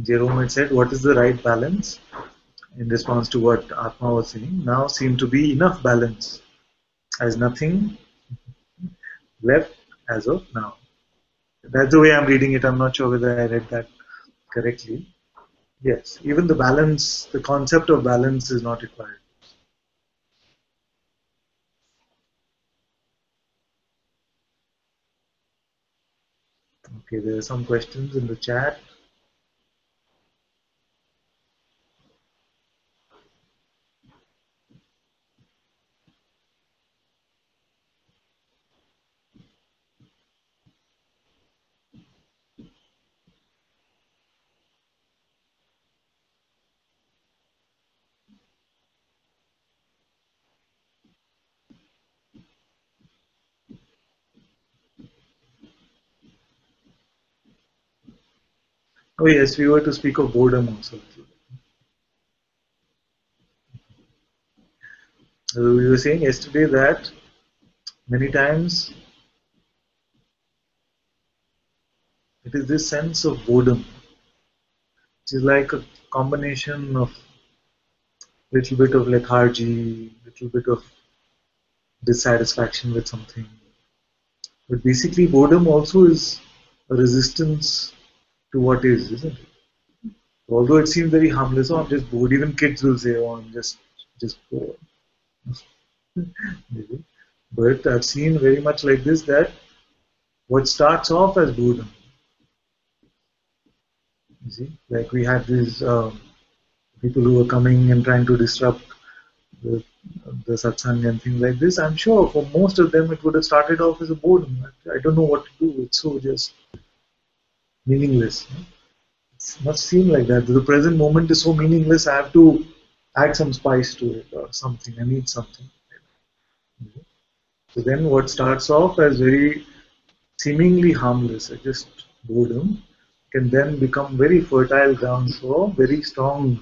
Jerome had said, what is the right balance? In response to what Atma was saying, now seemed to be enough balance, as nothing left as of now. That's the way I'm reading it. I'm not sure whether I read that correctly. Yes, even the balance, the concept of balance is not required. Okay, there are some questions in the chat. Oh yes, we were to speak of boredom also. We were saying yesterday that many times it is this sense of boredom, which is like a combination of little bit of lethargy, little bit of dissatisfaction with something. But basically boredom also is a resistance to what is, isn't it? Although it seems very harmless, oh, I'm just bored. Even kids will say, oh, I'm just bored. Maybe. But I've seen very much like this, that what starts off as boredom, you see, like we had these people who were coming and trying to disrupt the satsang and things like this, I'm sure for most of them it would have started off as a boredom. I don't know what to do. It's so just meaningless. It must seem like that. The present moment is so meaningless. I have to add some spice to it or something. I need something. So then, what starts off as very seemingly harmless, just boredom, can then become very fertile ground for very strong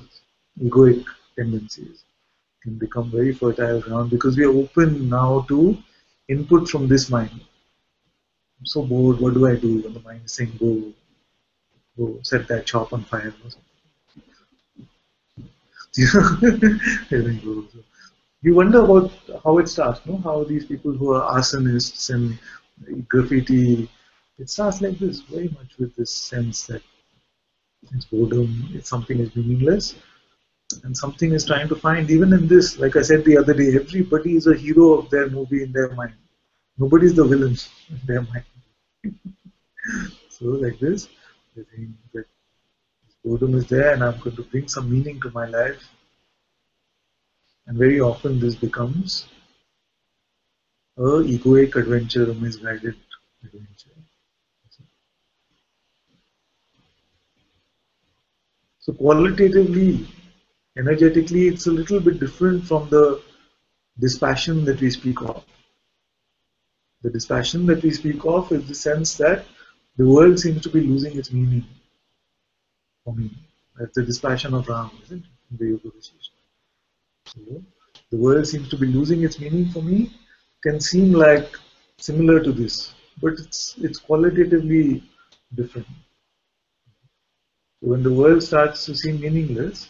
egoic tendencies. Can become very fertile ground because we are open now to input from this mind. I'm so bored. What do I do? When the mind is saying, "Go, set that chop on fire," or something. You wonder about how it starts, no? How these people who are arsonists and graffiti, it starts like this, very much with this sense that it's boredom, it's something is meaningless, and something is trying to find, even in this, like I said the other day, everybody is a hero of their movie in their mind. Nobody is the villain in their mind. So like this, they think that boredom is there and I'm going to bring some meaning to my life. And very often this becomes an egoic adventure, a misguided adventure. So qualitatively, energetically, it's a little bit different from the dispassion that we speak of. The dispassion that we speak of is the sense that the world seems to be losing its meaning for me. That's the dispassion of Ram, isn't it? In the Yoga Vasistha. So, the world seems to be losing its meaning for me, can seem like similar to this, but it's qualitatively different. So when the world starts to seem meaningless,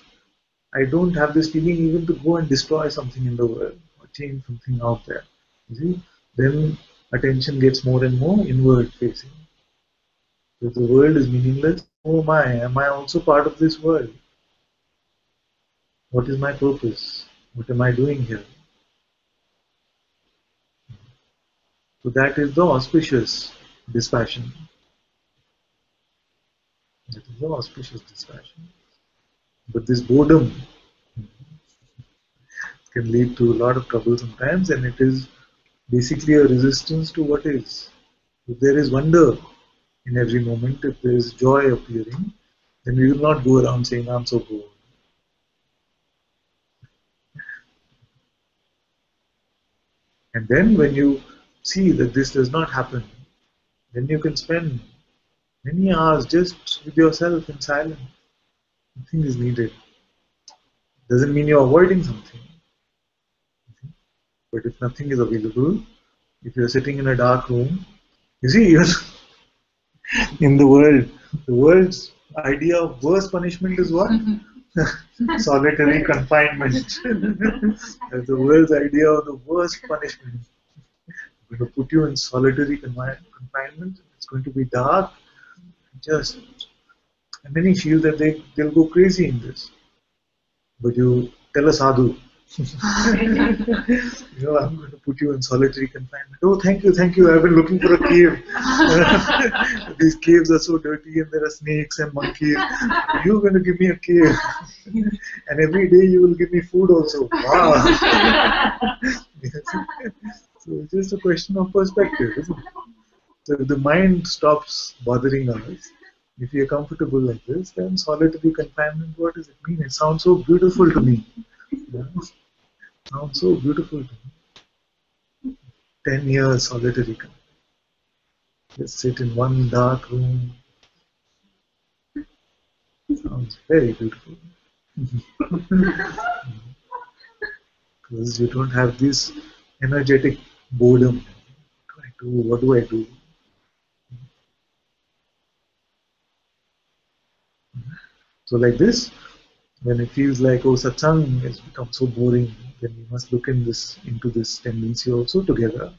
I don't have this feeling even to go and destroy something in the world or change something out there. You see? Then attention gets more and more inward facing. If the world is meaningless, oh my, am I also part of this world? What is my purpose? What am I doing here? So that is the auspicious dispassion. That is the auspicious dispassion. But this boredom can lead to a lot of trouble sometimes, and it is basically a resistance to what is. If there is wonder in every moment, if there is joy appearing, then we will not go around saying, I'm so bored. And then when you see that this does not happen, then you can spend many hours just with yourself in silence. Nothing is needed. Doesn't mean you're avoiding something. But if nothing is available, if you're sitting in a dark room, you see, you're in the world's idea of worst punishment is what? Solitary confinement. That's the world's idea of the worst punishment. We're going to put you in solitary confinement. It's going to be dark. Just, and many feel that they'll go crazy in this. But you tell a sadhu, you know, I'm going to put you in solitary confinement. Oh, thank you, I've been looking for a cave. These caves are so dirty and there are snakes and monkeys. You're going to give me a cave. And every day you will give me food also. Wow. So it's just a question of perspective, isn't it? So if the mind stops bothering us, if you're comfortable like this, then solitary confinement, what does it mean? It sounds so beautiful to me. Yeah. Sounds so beautiful to me. 10 years solitary. Just sit in one dark room. Sounds very beautiful. Because you don't have this energetic boredom. What do I do? So like this, when it feels like, oh, satsang has become so boring, then we must look into this tendency also together.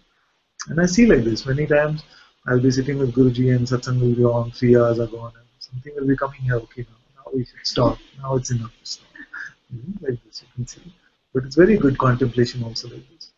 And I see like this, many times I'll be sitting with Guruji and satsang will be on, 3 hours are gone, and something will be coming here, okay, now we should stop, now it's enough to stop. Like this, you can see. But it's very good contemplation also like this.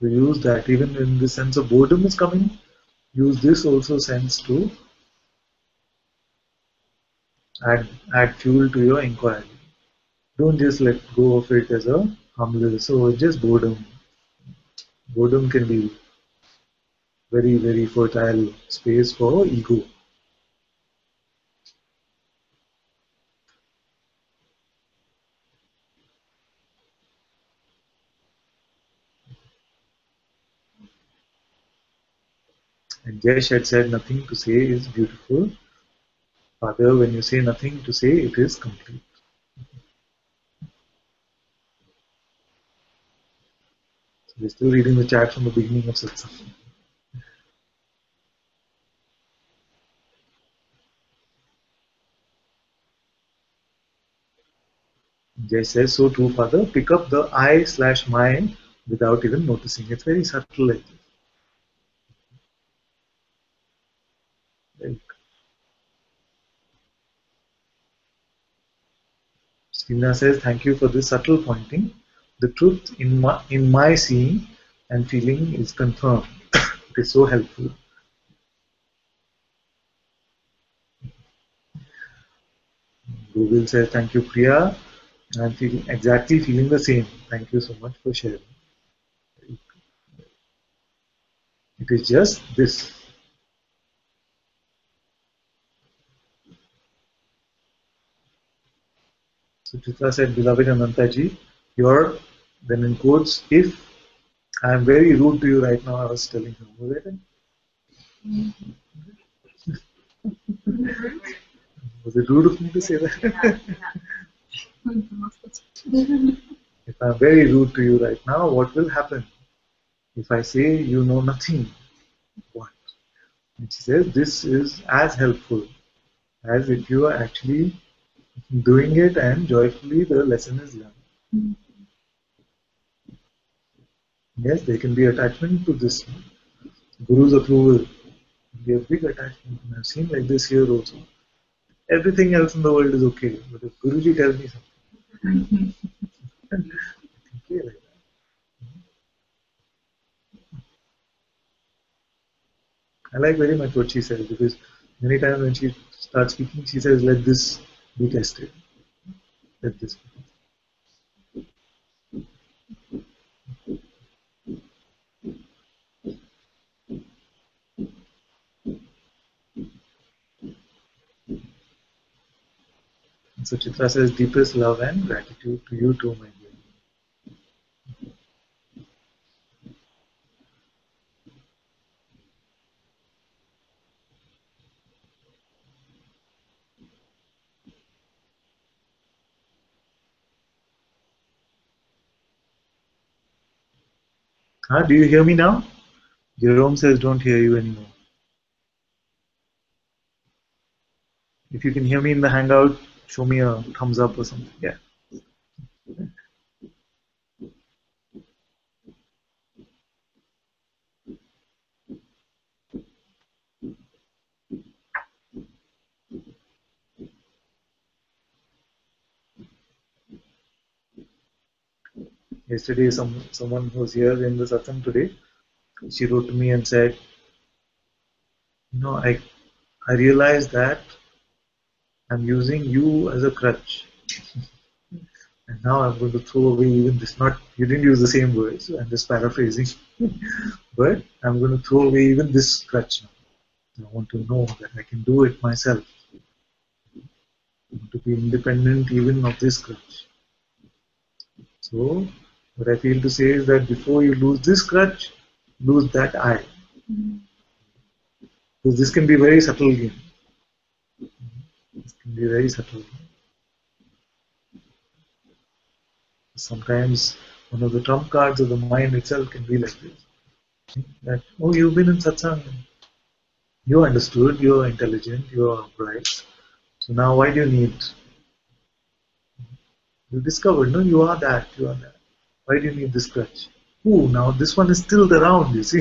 We use that even in the sense of boredom is coming. Use this also sense to add fuel to your inquiry. Don't just let go of it as a harmless or just boredom. Boredom can be very, very fertile space for ego. And Jesh had said, nothing to say is beautiful. Father, when you say nothing to say, it is complete. So we're still reading the chat from the beginning of Satsang. Jesh says, so too, Father, pick up the I/my without even noticing. It's very subtle, like this. Sina says, thank you for this subtle pointing. The truth in my seeing and feeling is confirmed. It is so helpful. Google says, thank you, Priya. I'm exactly feeling the same. Thank you so much for sharing. It is just this. So Chitra said, beloved Anantaji, your, then in quotes, if I am very rude to you right now, I was telling him, was it? Was it rude of me to say that? If I am very rude to you right now, what will happen? If I say, you know nothing, what? And she says, this is as helpful as if you are actually doing it and joyfully the lesson is learned. Mm-hmm. Yes, there can be attachment to this. Guru's approval can be a big attachment. I've seen like this here also. Everything else in the world is okay, but if Guruji tells me something, it's okay like that. I like very much what she says, because many times when she starts speaking, she says, let this be tested. Let this be tested. So Chitra says, deepest love and gratitude to you too, my dear. Huh? Do you hear me now? Jerome says, don't hear you anymore. If you can hear me in the Hangout, show me a thumbs up or something. Yeah. Yesterday, someone who was here in the satsang today, she wrote to me and said, you know, I realized that I'm using you as a crutch. And now I'm going to throw away even this, not, you didn't use the same words, so I'm just paraphrasing. But I'm going to throw away even this crutch now. I want to know that I can do it myself. I want to be independent even of this crutch. So, what I feel to say is that before you lose this crutch, lose that I. Because this can be very subtle game. This can be very subtle game. Sometimes one of the trump cards of the mind itself can be like this. That, oh, you've been in satsang. You understood, you're intelligent, you're bright. So now why do you need? You discovered, no, you are that, you are that. Why do you need this crutch? Ooh, now this one is still around, you see.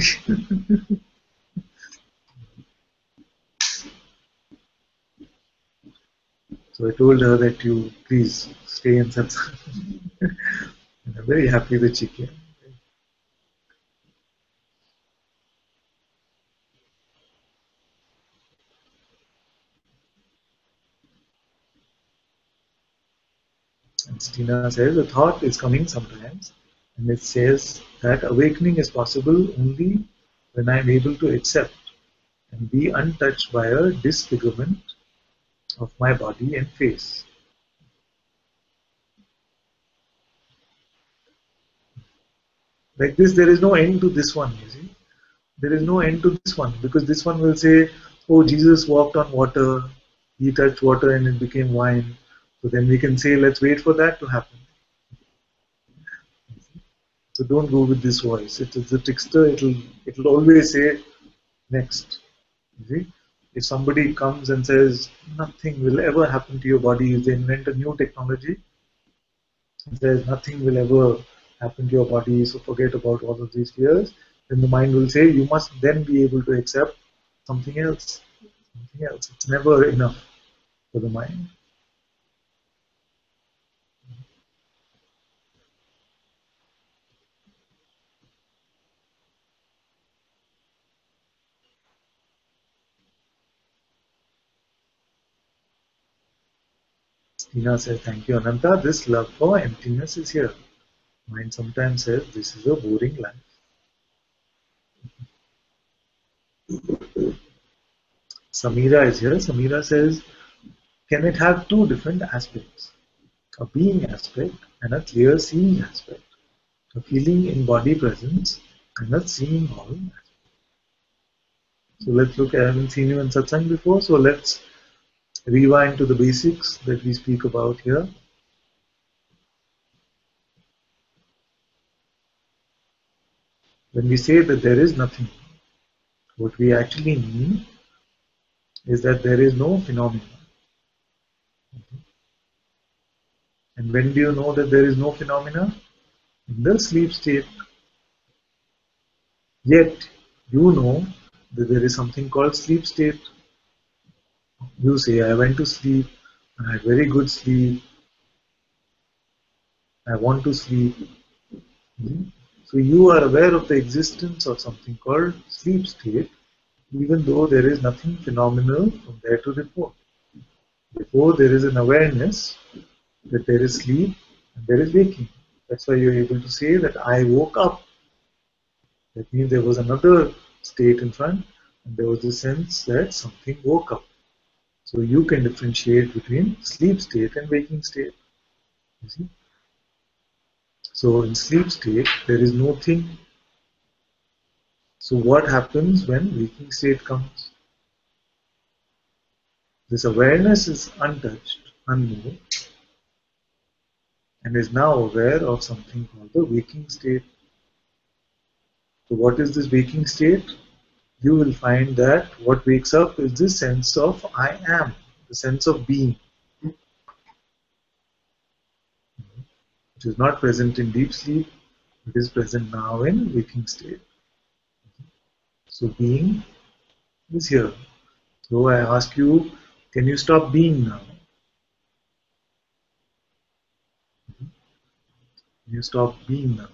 So I told her that you please stay in satsang. And I'm very happy that she came. And Steena says the thought is coming sometimes, and it says that awakening is possible only when I am able to accept and be untouched by a disfigurement of my body and face. Like this, there is no end to this one, you see. There is no end to this one, because this one will say, oh, Jesus walked on water, he touched water and it became wine. So then we can say, let's wait for that to happen. So don't go with this voice. It is the trickster. It'll always say next. You see? If somebody comes and says nothing will ever happen to your body, if they invent a new technology, says nothing will ever happen to your body, so forget about all of these fears, then the mind will say you must then be able to accept something else. Something else. It's never enough for the mind. Sina says, thank you, Ananta. This love for emptiness is here. Mind sometimes says, this is a boring life. Sameera is here. Sameera says, can it have two different aspects? A being aspect and a clear seeing aspect. A feeling in body presence and a seeing all. So let's look. I haven't seen you in satsang before, so let's rewind to the basics that we speak about here. When we say that there is nothing, what we actually mean is that there is no phenomenon. And when do you know that there is no phenomena? In the sleep state. Yet you know that there is something called sleep state. You say, I went to sleep, I had very good sleep, I want to sleep. So you are aware of the existence of something called sleep state, even though there is nothing phenomenal from there to report. Therefore, there is an awareness that there is sleep and there is waking. That's why you are able to say that I woke up. That means there was another state in front, and there was the sense that something woke up. So you can differentiate between sleep state and waking state. You see? So in sleep state, there is no thing. So what happens when waking state comes? This awareness is untouched, unmoved, and is now aware of something called the waking state. So what is this waking state? You will find that what wakes up is the sense of I am, the sense of being, which is not present in deep sleep, it is present now in waking state. So being is here. So I ask you, can you stop being now? Can you stop being now?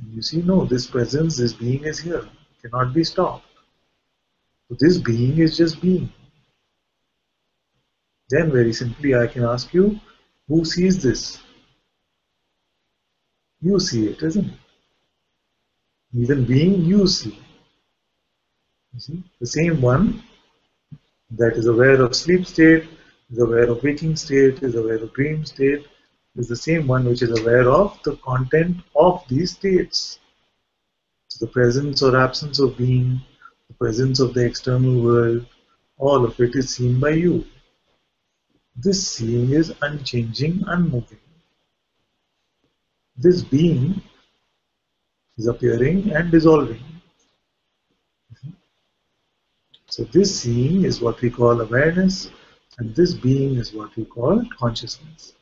And you see, no, this presence, this being is here. It cannot be stopped. So this being is just being. Then very simply I can ask you, who sees this? You see it, isn't it? Even being, you see. You see, the same one that is aware of sleep state, is aware of waking state, is aware of dream state, is the same one which is aware of the content of these states. So the presence or absence of being, the presence of the external world, all of it is seen by you. This seeing is unchanging, unmoving. This being is appearing and dissolving. So this seeing is what we call awareness, and this being is what we call consciousness.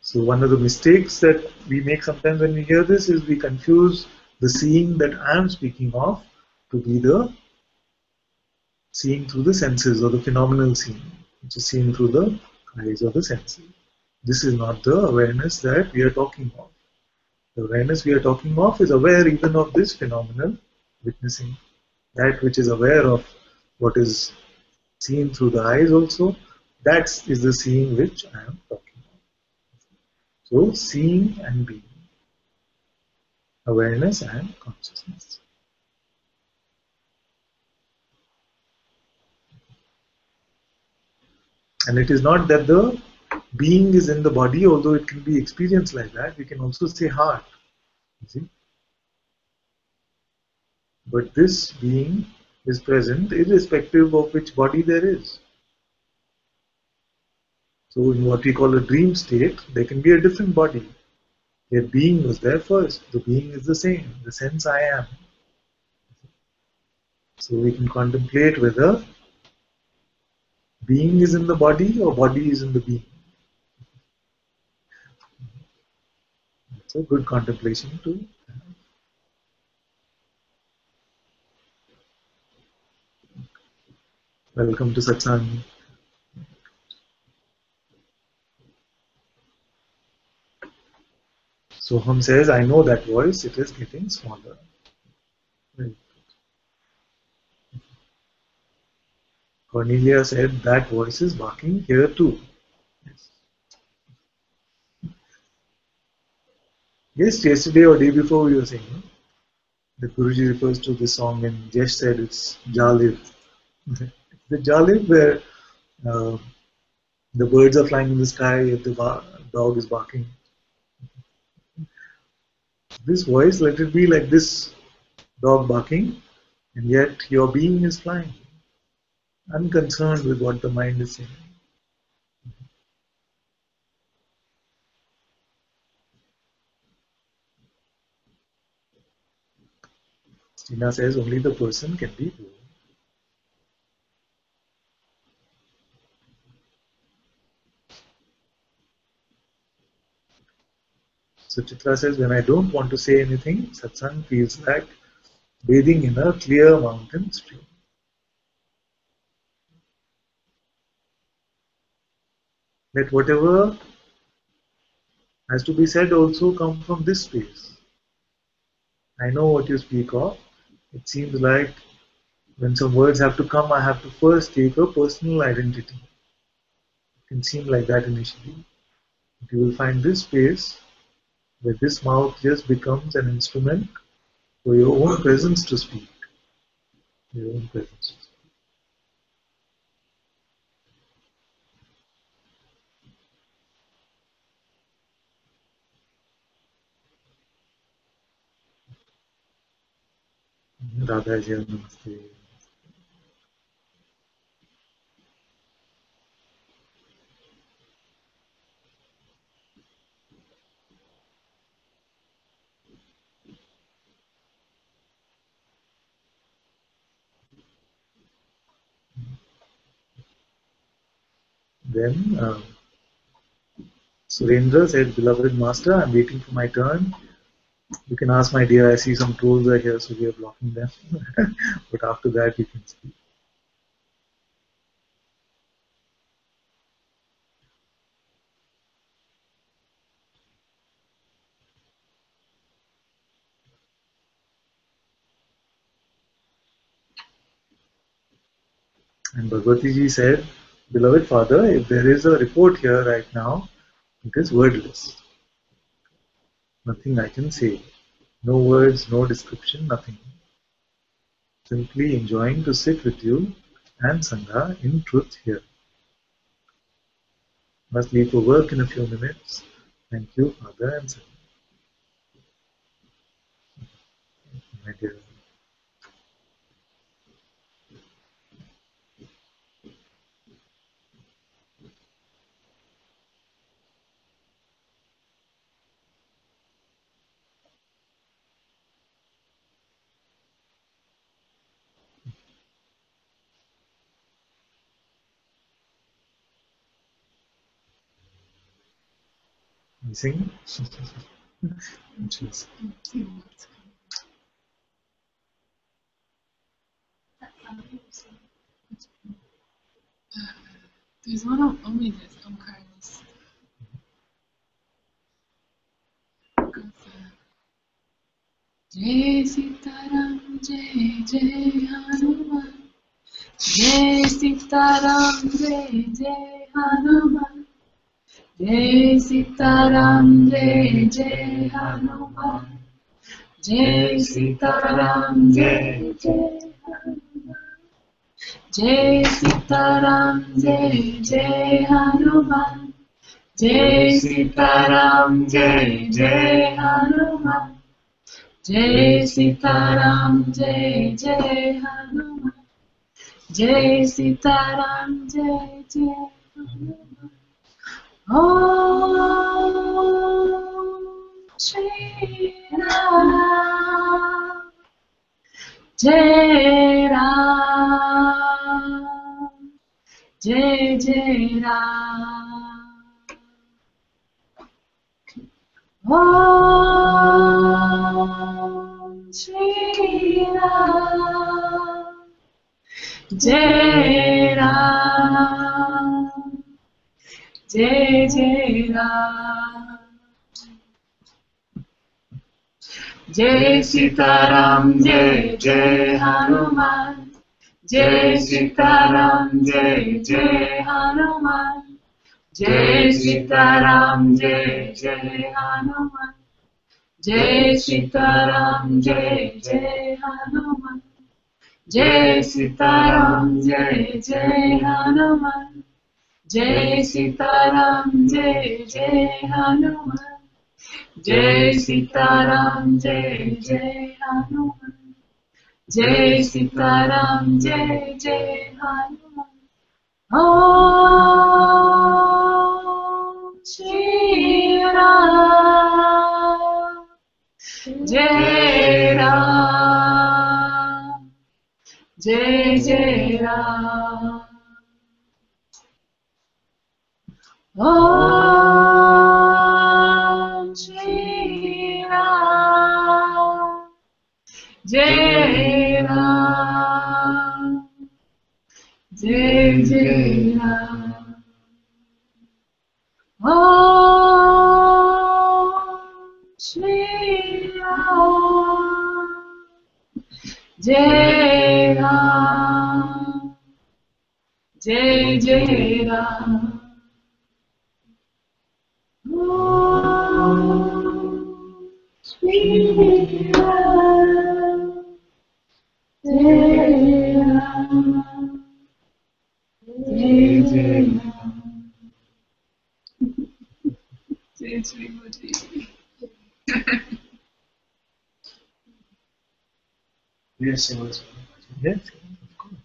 So one of the mistakes that we make sometimes when we hear this is we confuse the seeing that I am speaking of to be the seeing through the senses or the phenomenal seeing, which is seen through the eyes or the senses. This is not the awareness that we are talking of. The awareness we are talking of is aware even of this phenomenal witnessing, that which is aware of what is seen through the eyes also, that is the seeing which I am talking about. So seeing and being, awareness and consciousness. And it is not that the being is in the body, although it can be experienced like that. We can also say heart, you see. But this being is present irrespective of which body there is. So in what we call a dream state, there can be a different body. Their being was there first. The being is the same, the sense I am. So we can contemplate whether being is in the body or body is in the being. It's a good contemplation too. Welcome to Satsang. Soham says, I know that voice, it is getting smaller. Right. Cornelia said, that voice is barking here too. Yes. Yes, yesterday or day before we were saying, no? The Guruji refers to this song and Jesh said it's Jalib. The Jalib where the birds are flying in the sky, yet the dog is barking. This voice, let it be like this dog barking, and yet your being is flying, unconcerned with what the mind is saying. Sina says only the person can be born. So Chitra says, when I don't want to say anything, satsang feels like bathing in a clear mountain stream. Let whatever has to be said also come from this space. I know what you speak of. It seems like when some words have to come, I have to first take a personal identity. It can seem like that initially. But you will find this space where this mouth just becomes an instrument for your own presence to speak. Your own presence to speak. Radha Jaya, namaste. Then Surendra said, beloved master, I'm waiting for my turn. You can ask my dear, I see some trolls are here, so we are blocking them. But after that, you can speak. And Bhagwati ji said, beloved father, if there is a report here right now, it is wordless. Nothing I can say. No words, no description, nothing. Simply enjoying to sit with you and Sangha in truth here. Must leave for work in a few minutes. Thank you, Father and Sangha. My dear. Missing? There's one on oneness, on kindness. Jai Sitaram, Jai Jai Hanuman, Jai Sitaram, Jai Jai Hanuman. Jai Sitaram, Jai Jai Hanuman. Jai Sitaram, Jai Jai Hanuman. Jai Sitaram, Jai Jai Hanuman. Jai Sitaram, Jai Jai Hanuman. Jai Sitaram, Jai Jai Hanuman. Jai Sitaram, Jai Jai Hanuman. Om Shri Ram, Jai Ram, Jai Jai Ram. Om Shri Ram, Jai Ram, Jai Jai Ram. Jai Sitaram, Jai Jai Hanuman. Jai Sitaram, Jai Jai Hanuman. Jai Sitaram, Jai Jai Hanuman. Jai Sitaram, Jai Jai Hanuman. Jai Sitaram, Jai Jai Hanuman. Jai Sitaram, Jai Jai Hanuman. Jai Sitaram, Jai Jai Hanuman. Jai Sitaram, Jai Jai Hanuman. Om Shri Ram, Jai Ram, Jai Jai Ram. Om Shri Ram, Jai Ram, Jai Jai Ram. Om Shri Ram, Jai Ram, Jai Jai Ram. Om Shri Ram, Jai Ram, Jai Jai Ram. Jai Shri Mooji. Yes, it was. Yes, of course.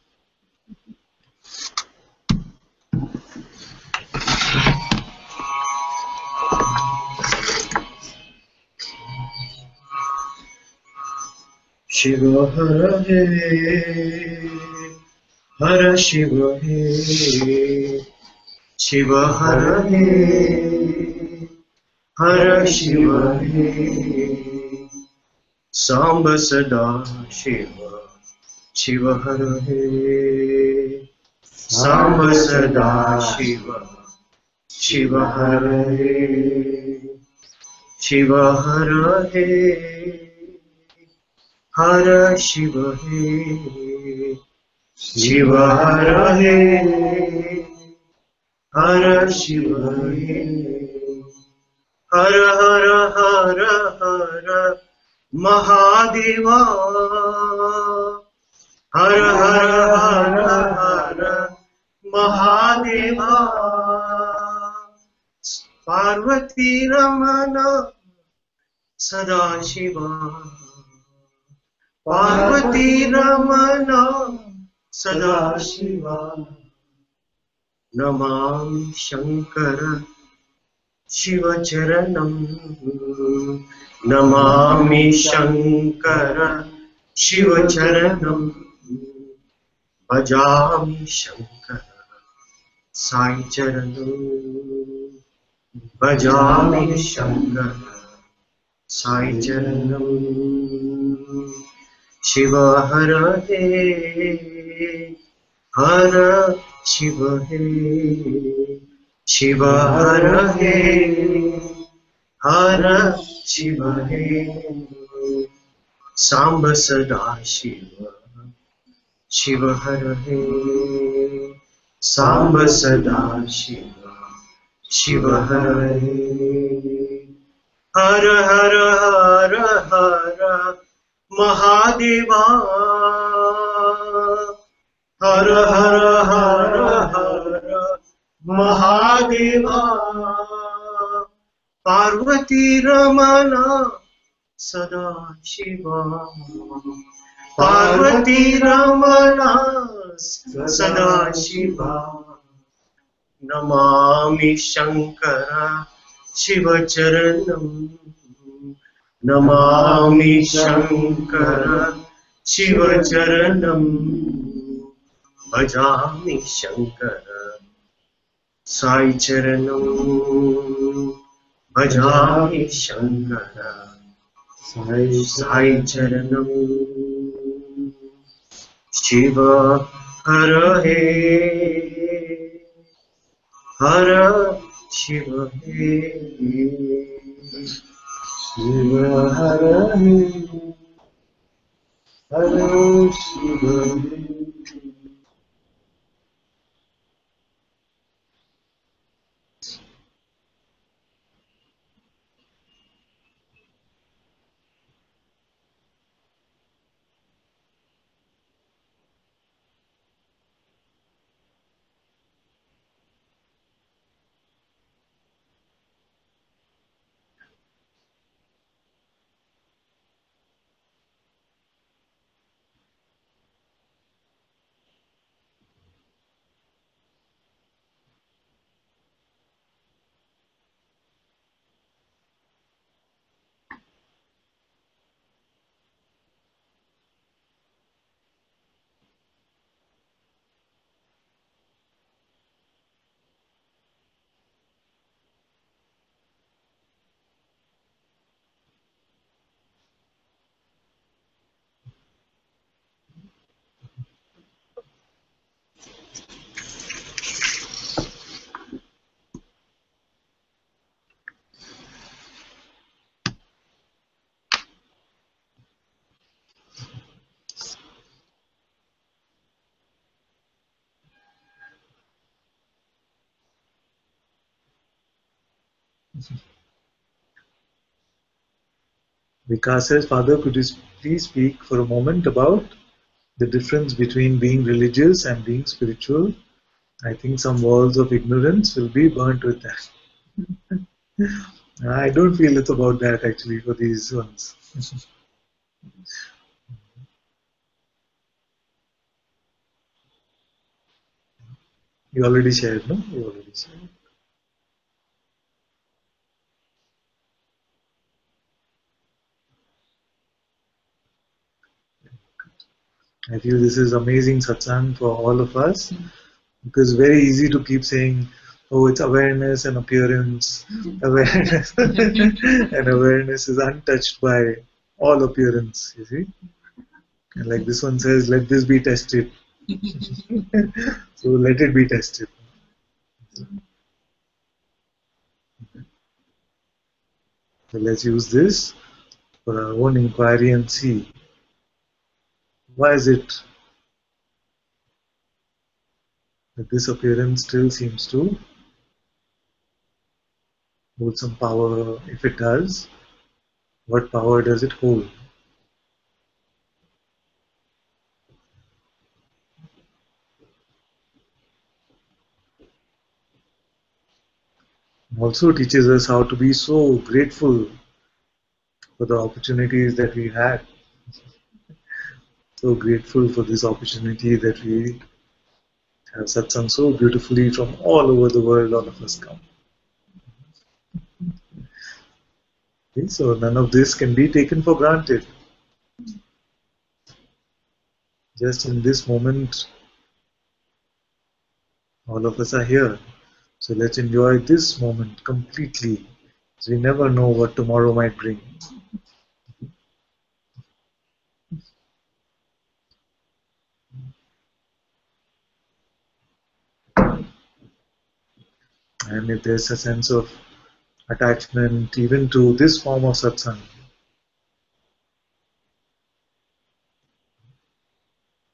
Shiva Hara He, Hara Shiva He, Shiva Hara He, Hara Shiva He, Samba Sada Shiva, Shiva Hara He, Samba Sada Shiva, Shiva Hara He, Shiva Hara He. Hara Shiva He, Shiva Hara He, Hara Shiva He, Hara Hara Hara Hara Mahadeva, Hara Hara Hara Hara Mahadeva, Parvati Ramana Sadashiva. Parvati Ramana Sadashiva, Namami Shankara Shiva Charanam, Namami Shankara Shiva Charanam, Bhajami Shankara Sai Charanam, Bhajami Shankara Sai Charanam. Shiva Hara He, Hara Shiva He, Shiva Hara He, Hara Shiva He, Samba Sada Shiva, Shiva Hare, Samba Sada Shiva, Shiva Hare, Hara Hara Hara Hara Mahadeva, Hara Hara Hara Hara Mahadeva, Parvati Ramana Sada Shiva. Parvati Ramana Sada Shiva. Namami Shankara Shiva Charanam. Namami Shankara Shiva Charanam. Bhajami Shankara Sai Charanam. Bhajami Shankara Sai Charanam. Shiva Hare, Hara Shiva Hare, Shiva Hare, Hara Shiva Hare. Vika says, Father, could you please speak for a moment about the difference between being religious and being spiritual? I think some walls of ignorance will be burnt with that. I don't feel it's about that actually for these ones. You already shared, no? You already shared. I feel this is amazing satsang for all of us because very easy to keep saying, oh, it's awareness and appearance, awareness and awareness is untouched by all appearance, you see. And like this one says, let this be tested. So let it be tested. So let's use this for our own inquiry and see. Why is it that this appearance still seems to hold some power? If it does, what power does it hold? It also teaches us how to be so grateful for the opportunities that we had. So grateful for this opportunity that we have satsang so beautifully from all over the world, all of us come. Okay, so none of this can be taken for granted. Just in this moment, all of us are here. So let's enjoy this moment completely, because we never know what tomorrow might bring. And if there's a sense of attachment even to this form of satsang,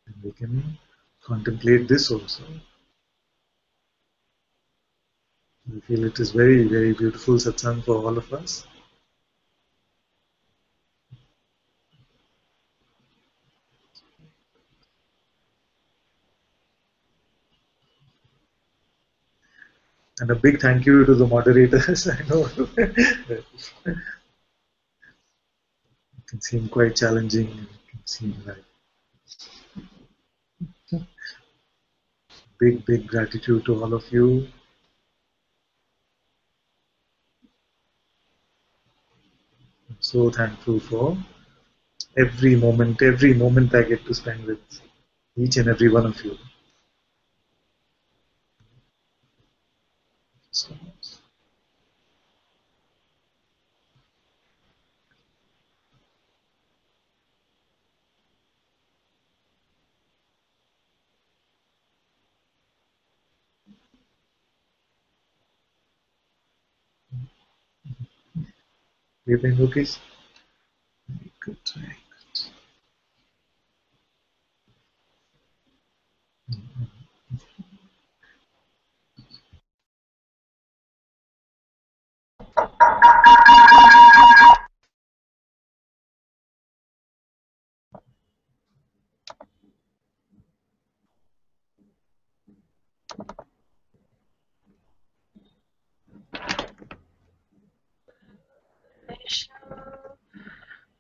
then we can contemplate this also. I feel it is very, very beautiful satsang for all of us. And a big thank you to the moderators. I know it can seem quite challenging. It can seem like big, big gratitude to all of you. I'm so thankful for every moment I get to spend with each and every one of you. So much. We've been Lucas. Good, very good.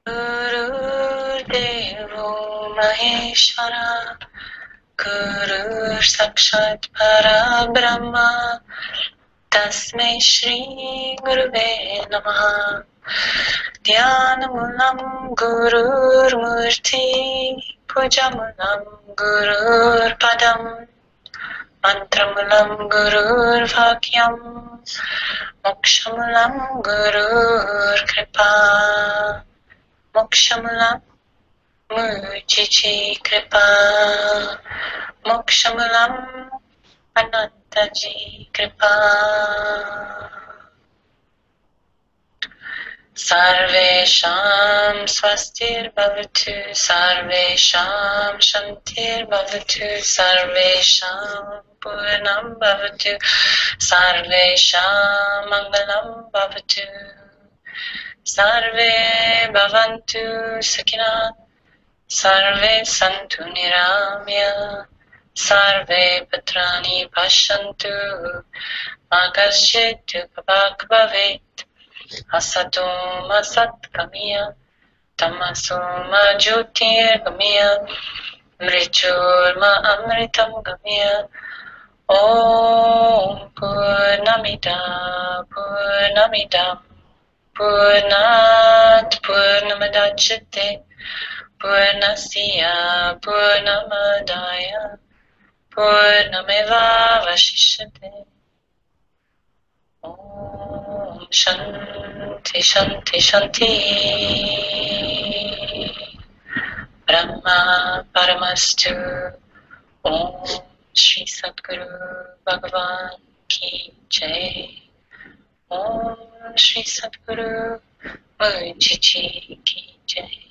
Gurudevo Maheshwara, Guru Sakshat Parabrahma, Tasmai Shri Guruve Namaha. Dhyanamunam Gurur Murti, Pujamunam Gurur Padam, Mantramulam Gurur Vakyam, Mokshamulam Gurur Kripa, Mokshamulam Mujichi Kripa, Mokshamulam Anantaji Kripa. Sarvesham swastir bhavatu, sarvesham shantir bhavatu, sarvesham purnam bhavatu, sarvesham mangalam bhavatu. Sarve bhavantu sukhina, sarve santu niramya, sarve patrani pashantu, magashitu kabak bhavet. Asatoma satkamiya, tamasoma jyotirgamiya, mrichurma amritam gamiya. Om Purnamida Purnamidam Purnat Purnamadachyate, Purnasya Purnamadaya, Purnameva Vashishyate. Om Shanti Shanti Shanti. Brahma Paramastu. Om Shri Sadguru Bhagavan Ki Jai. Om Shri Sadguru Mooji Ki Jai.